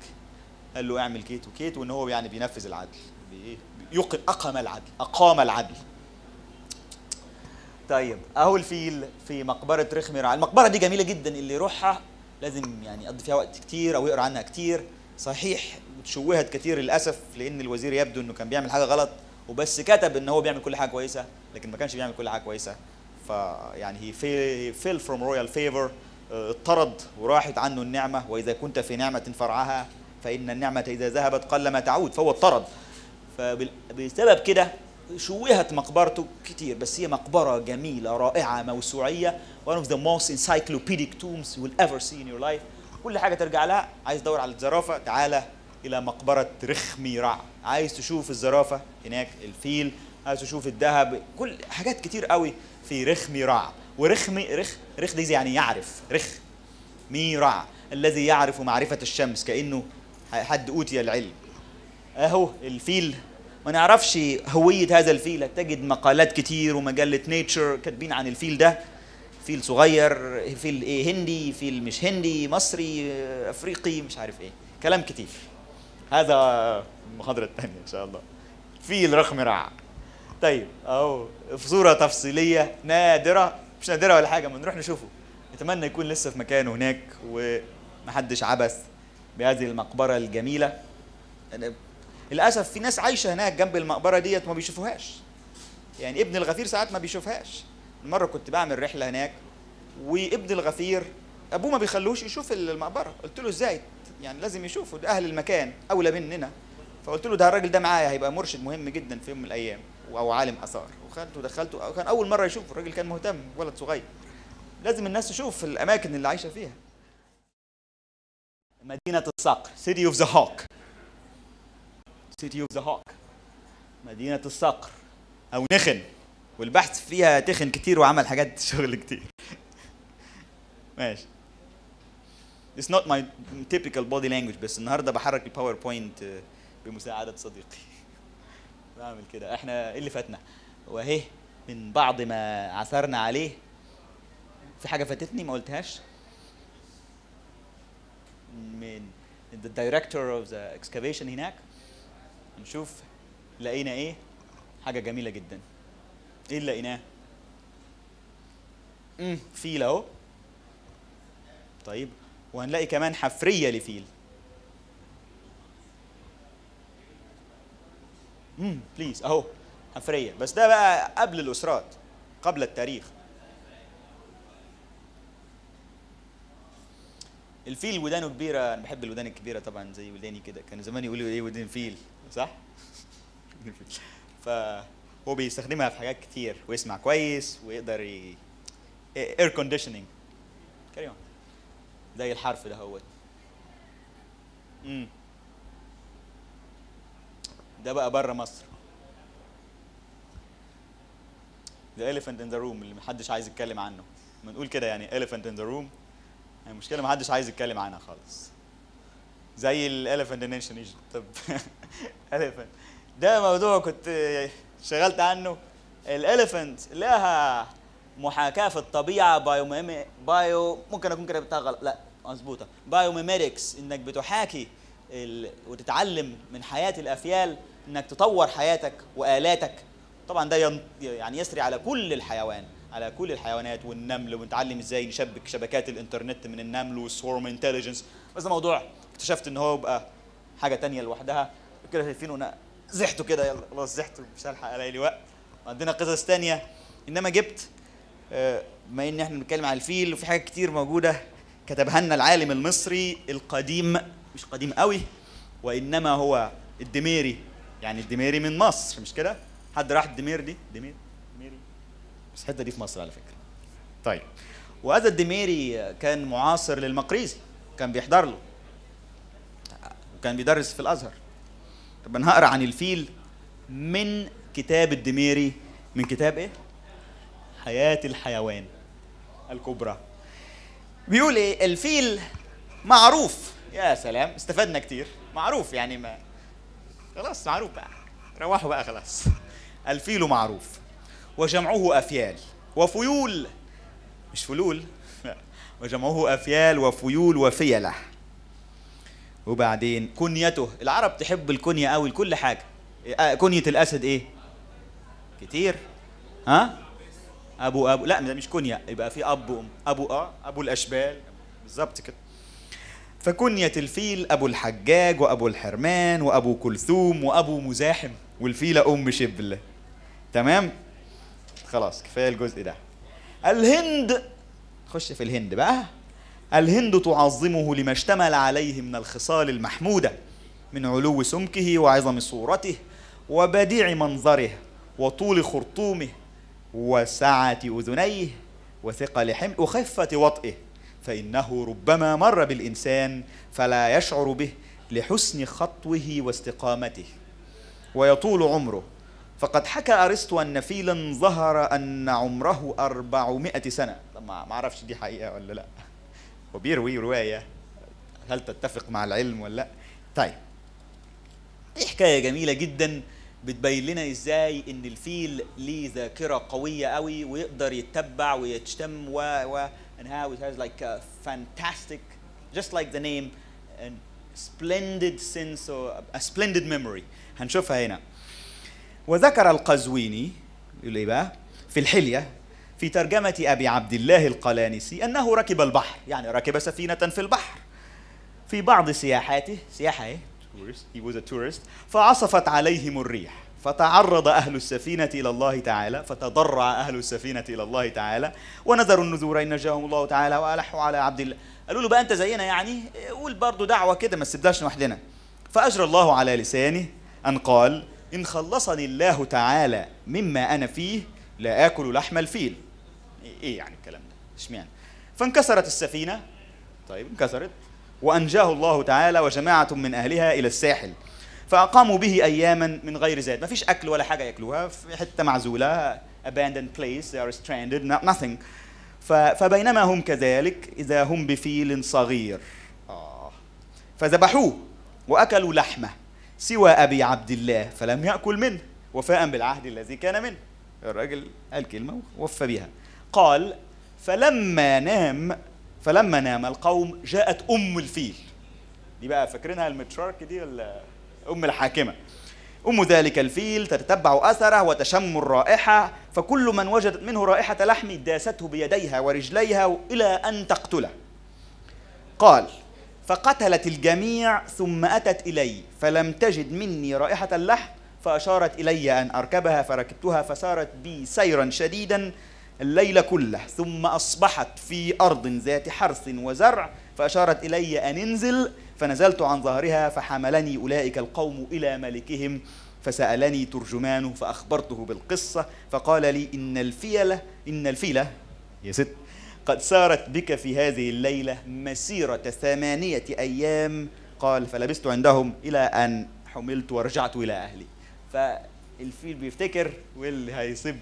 قال له اعمل كيت وكيت، وان هو يعني بينفذ العدل، اقام العدل، اقام العدل. طيب اهو الفيل في مقبره رخم رع. المقبره دي جميله جدا، اللي يروحها لازم يعني يقضي فيها وقت كتير او يقرا عنها كتير. صحيح اتشوهت كتير للاسف، لان الوزير يبدو انه كان بيعمل حاجه غلط، وبس كتب ان هو بيعمل كل حاجه كويسه، لكن ما كانش بيعمل كل حاجه كويسه. فيعني هي فيل فروم رويال فيفر، اطرد وراحت عنه النعمه، واذا كنت في نعمه فرعها فان النعمه اذا ذهبت قل ما تعود، فهو اطرد. فبسبب كده شوهت مقبرته كتير، بس هي مقبرة جميلة رائعة موسوعية، one of the most encyclopedic tombs you will ever see in your life. كل حاجة ترجع لها. عايز تدور على الزرافة، تعالى إلى مقبرة رخم رع. عايز تشوف الزرافة، هناك الفيل. عايز تشوف الذهب، كل حاجات كتير قوي في رخم رع. ورخم رخ دي يعني يعرف، رخ مي رع الذي يعرف معرفة الشمس، كأنه حد أوتي العلم. أهو الفيل، ما نعرفش هوية هذا الفيل، هتجد مقالات كتير ومجلة نيتشر كاتبين عن الفيل ده، فيل صغير، فيل إيه هندي، فيل مش هندي، مصري، أفريقي، مش عارف إيه، كلام كتير. هذا المحاضرة الثانية إن شاء الله، فيل رخم رع. طيب أهو في صورة تفصيلية نادرة، مش نادرة ولا حاجة، ما نروح نشوفه. أتمنى يكون لسه في مكانه هناك ومحدش عبث بهذه المقبرة الجميلة. للأسف في ناس عايشة هناك جنب المقبرة ديت وما بيشوفوهاش، يعني ابن الغفير ساعات ما بيشوفهاش. مرة كنت بعمل رحلة هناك، وابن الغفير أبوه ما بيخلوش يشوف المقبرة. قلت له إزاي؟ يعني لازم يشوفوا، ده أهل المكان أولى مننا. فقلت له ده الراجل ده معايا هيبقى مرشد مهم جدا في يوم من الأيام أو عالم آثار، وخدته ودخلته. كان أول مرة يشوفه، الراجل كان مهتم، ولد صغير. لازم الناس تشوف الأماكن اللي عايشة فيها. مدينة الصقر، City of the Hawk. City of the Hawk. مدينة الصقر أو نخن، والبحث فيها تخن كتير وعمل حاجات شغل كتير. ماشي. It's not my typical body language، بس النهارده بحرك الباوربوينت بمساعدة صديقي. بعمل كده، احنا ايه اللي فاتنا؟ وأهي من بعض ما عثرنا عليه. في حاجة فاتتني ما قلتهاش؟ من the director of the excavation هناك، نشوف لقينا ايه؟ حاجة جميلة جدا. ايه اللي لقيناه؟ فيل اهو. طيب وهنلاقي كمان حفرية لفيل. بليز اهو حفرية، بس ده بقى قبل الأسرات، قبل التاريخ. الفيل ودانه كبيرة، أنا بحب الودان الكبيرة طبعًا زي وداني كده، كانوا زمان يقولوا إيه ودان فيل، صح؟ فهو بيستخدمها في حاجات كتير، ويسمع كويس، ويقدر إير كونديشننج. كاري أون. زي الحرف ده هوت. ده بقى بره مصر. The elephant in the room اللي محدش عايز يتكلم عنه. بنقول كده يعني elephant in the room. المشكلة ما حدش عايز يتكلم عنها خالص. زي الاليفنت ان انشن ايجيبت. طب اليفنت ده موضوع كنت شغلت عنه. الاليفنت لها محاكاة في الطبيعة، بايو ممكن اكون كده غلط، لا مظبوطة، بايوميميتكس، انك بتحاكي وتتعلم من حياة الافيال، انك تطور حياتك والاتك. طبعا ده يعني يسري على كل الحيوان، على كل الحيوانات والنمل، ونتعلم ازاي نشبك شبكات الانترنت من النمل والسورم انتليجنس. بس ده موضوع اكتشفت ان هو بقى حاجه ثانيه لوحدها كده. شايفينه انا زحته كده، يلا خلاص زحته، مش هلحق الاقي لي وقت، عندنا قصص ثانيه. انما جبت بما ان احنا بنتكلم على الفيل، وفي حاجات كتير موجوده كتبها لنا العالم المصري القديم، مش قديم قوي وانما هو الدميري، يعني الدميري من مصر مش كده؟ حد راح الدمير دي؟ دمير بس الحته دي في مصر على فكره. طيب وهذا الدميري كان معاصر للمقريزي، كان بيحضر له وكان بيدرس في الازهر. طب انا هقرا عن الفيل من كتاب الدميري، من كتاب ايه؟ حياه الحيوان الكبرى. بيقول ايه؟ الفيل معروف، يا سلام استفدنا كتير، معروف يعني ما خلاص معروف بقى، روحوا بقى خلاص. الفيل معروف وجمعه أفيال وفيول، مش فلول، وجمعه أفيال وفيول وفيلة. وبعدين كنيته، العرب تحب الكنية قوي لكل حاجة. كنية الأسد إيه؟ كتير، ها؟ أبو لا مش كنية، يبقى في أب وأم، أبو الأشبال بالظبط كده. فكنية الفيل أبو الحجاج وأبو الحرمان وأبو كلثوم وأبو مزاحم، والفيلة أم شبل. تمام؟ خلاص كفايه الجزء ده. الهند، خش في الهند بقى. الهند تعظمه لما اشتمل عليه من الخصال المحموده، من علو سمكه وعظم صورته وبديع منظره وطول خرطومه وسعة أذنيه وثقل حمله وخفة وطئه، فإنه ربما مر بالإنسان فلا يشعر به لحسن خطوه واستقامته. ويطول عمره، فقد حكى أرسطو أن فيلا ظهر أن عمره 400 سنة. ما أعرفش دي حقيقة ولا لأ، وبيروي رواية، هل تتفق مع العلم ولا لأ؟ طيب، دي حكاية جميلة جدا بتبين لنا إزاي إن الفيل ليه ذاكرة قوية قوي ويقدر يتبع ويشتم and how it has like a fantastic, just like the name, and splendid sense or a splendid memory. هنشوفها هنا. وذكر القزويني في الحلية في ترجمة أبي عبد الله القلانسي أنه ركب البحر، يعني ركب سفينة في البحر في بعض سياحاته، سياحة he was a tourist، فعصفت عليهم الريح فتعرض أهل السفينة إلى الله تعالى، فتضرع أهل السفينة إلى الله تعالى ونذروا النذور إن نجاهم الله تعالى وألحوا على عبد الله. قالوا له بقى أنت زينا يعني، قول برضه دعوة كده ما تسيبناش لوحدنا. فأجرى الله على لسانه أن قال: إن خلصني الله تعالى مما أنا فيه لا آكل لحم الفيل. إيه يعني الكلام ده؟ إشمعنى؟ فانكسرت السفينة. طيب انكسرت، وأنجاه الله تعالى وجماعة من أهلها إلى الساحل، فأقاموا به أياما من غير زاد، ما فيش أكل ولا حاجة يأكلوها، في حتة معزولة، abandoned place, they are stranded, nothing. فبينما هم كذلك إذا هم بفيل صغير، فذبحوه وأكلوا لحمه سوى أبي عبد الله فلم يأكل منه، وفاء بالعهد الذي كان منه. الراجل قال كلمة ووفى بها. قال: فلما نام القوم جاءت أم الفيل. دي بقى فاكرينها المترارك دي ولا أم الحاكمة؟ أم ذلك الفيل تتبع أثره وتشم الرائحة، فكل من وجدت منه رائحة لحم داسته بيديها ورجليها إلى أن تقتله. قال: فقتلت الجميع ثم أتت إلي فلم تجد مني رائحة اللحم، فأشارت إلي أن أركبها فركبتها، فسارت بي سيرا شديدا الليل كله، ثم أصبحت في أرض ذات حرث وزرع، فأشارت إلي أن انزل، فنزلت عن ظهرها، فحملني أولئك القوم إلى ملكهم، فسألني ترجمانه فأخبرته بالقصة، فقال لي: إن الفيلة يا ست قد سارت بك في هذه الليلة مسيرة 8 أيام. قال: فلبست عندهم إلى أن حملت ورجعت إلى أهلي. فالفيل بيفتكر، واللي هيصيب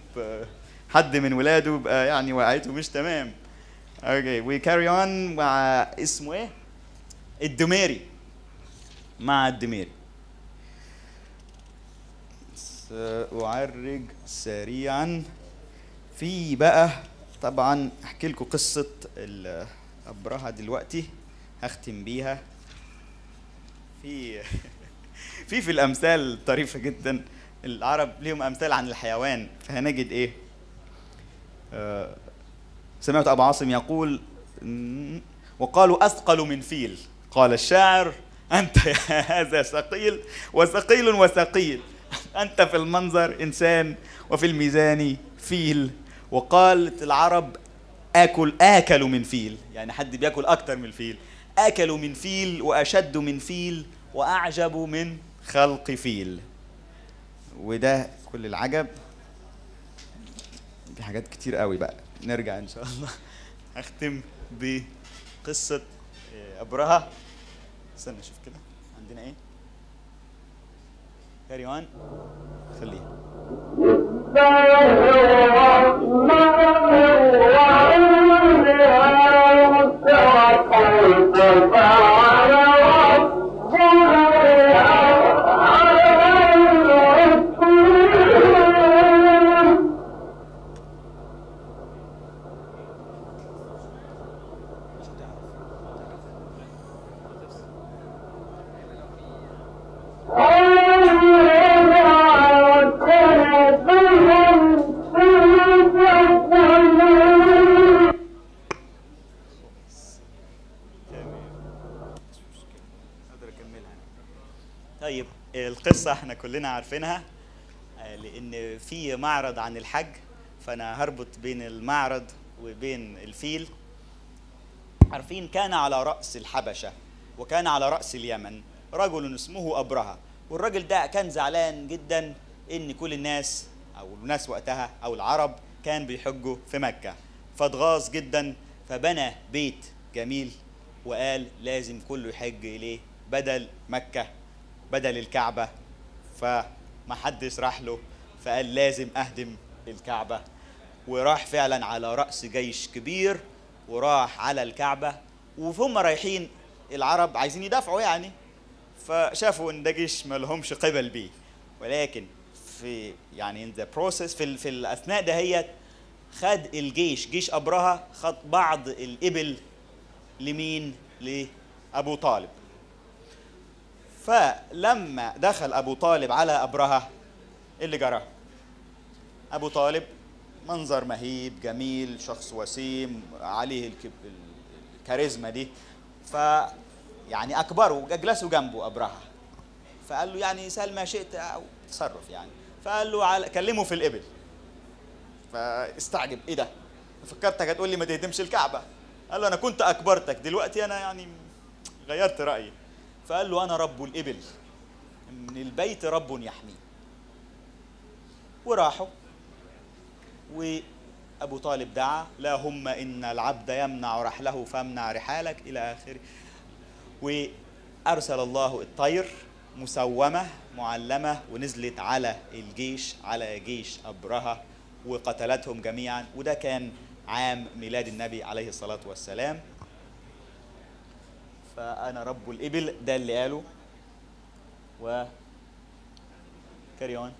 حد من ولاده بقى يعني وقعته مش تمام. اوكي، وي كاري اون مع اسمه ايه؟ الدميري. مع الدميري سأعرج سريعا في بقى. طبعا احكي لكم قصه أبرهة دلوقتي، هختم بيها في الامثال طريفه جدا. العرب ليهم امثال عن الحيوان، فهنجد ايه. سمعت أبو عاصم يقول: وقالوا أثقل من فيل، قال الشاعر: أنت يا هذا ثقيل وثقيل وثقيل، أنت في المنظر إنسان وفي الميزان فيل. وقالت العرب: آكلوا من فيل، يعني حد بياكل أكتر من الفيل. آكلوا من فيل وأشد من فيل وأعجبوا من خلق فيل. وده كل العجب. في حاجات كتير قوي بقى، نرجع إن شاء الله. هختم بقصة أبرهة. استنى أشوف كده عندنا إيه. كاري أون، خليها. القصة احنا كلنا عارفينها، لأن في معرض عن الحج، فأنا هربط بين المعرض وبين الفيل. عارفين كان على رأس الحبشة وكان على رأس اليمن رجل اسمه أبرهة، والرجل ده كان زعلان جدا إن كل الناس أو الناس وقتها أو العرب كان بيحجوا في مكة، فاتغاظ جدا فبنى بيت جميل وقال لازم كله يحج إليه بدل مكة بدل الكعبة، فمحدش راح له فقال لازم أهدم الكعبة، وراح فعلا على رأس جيش كبير وراح على الكعبة، وهم رايحين العرب عايزين يدافعوا يعني، فشافوا ان ده جيش ما لهمش قبل بيه، ولكن في يعني في الاثناء دهيت خد الجيش، جيش أبرهة خد بعض الإبل لمين؟ لأبو طالب. فلما دخل أبو طالب على أبرهة اللي جراه، أبو طالب منظر مهيب جميل شخص وسيم عليه الكاريزما دي، فيعني أكبره أجلسه جنبه أبرهة، فقال له يعني سأل ما شئت أو تصرف يعني، فقال له على كلمه في الإبل، فاستعجب إيه ده؟ فكرتك هتقول لي ما تهدمش الكعبة، قال له أنا كنت أكبرتك دلوقتي أنا يعني غيرت رأيي، فقال له أنا رب الإبل من البيت رب يحميه، وراحوا وأبو طالب دعا لا هم إن العبد يمنع رحله فامنع رحالك إلى آخره، وأرسل الله الطير مسومة معلمة ونزلت على الجيش على جيش أبرهة وقتلتهم جميعا، وده كان عام ميلاد النبي عليه الصلاة والسلام. فأنا رب الإبل ده اللي قاله و كاريون.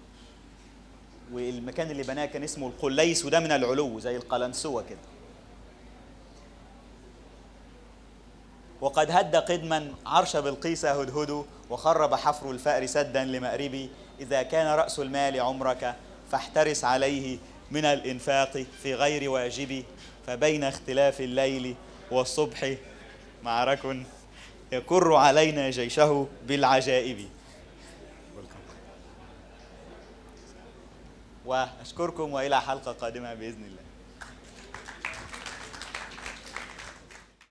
والمكان اللي بناه كان اسمه القليس، وده من العلو زي القلنسوة كده. وقد هد قدما عرش بلقيس هدهده وخرب حفر الفأر سدا لمأربي، إذا كان رأس المال عمرك فاحترس عليه من الإنفاق في غير واجبي، فبين اختلاف الليل والصبح معرك يكر علينا جيشه بالعجائب. وأشكركم وإلى حلقة قادمة بإذن الله.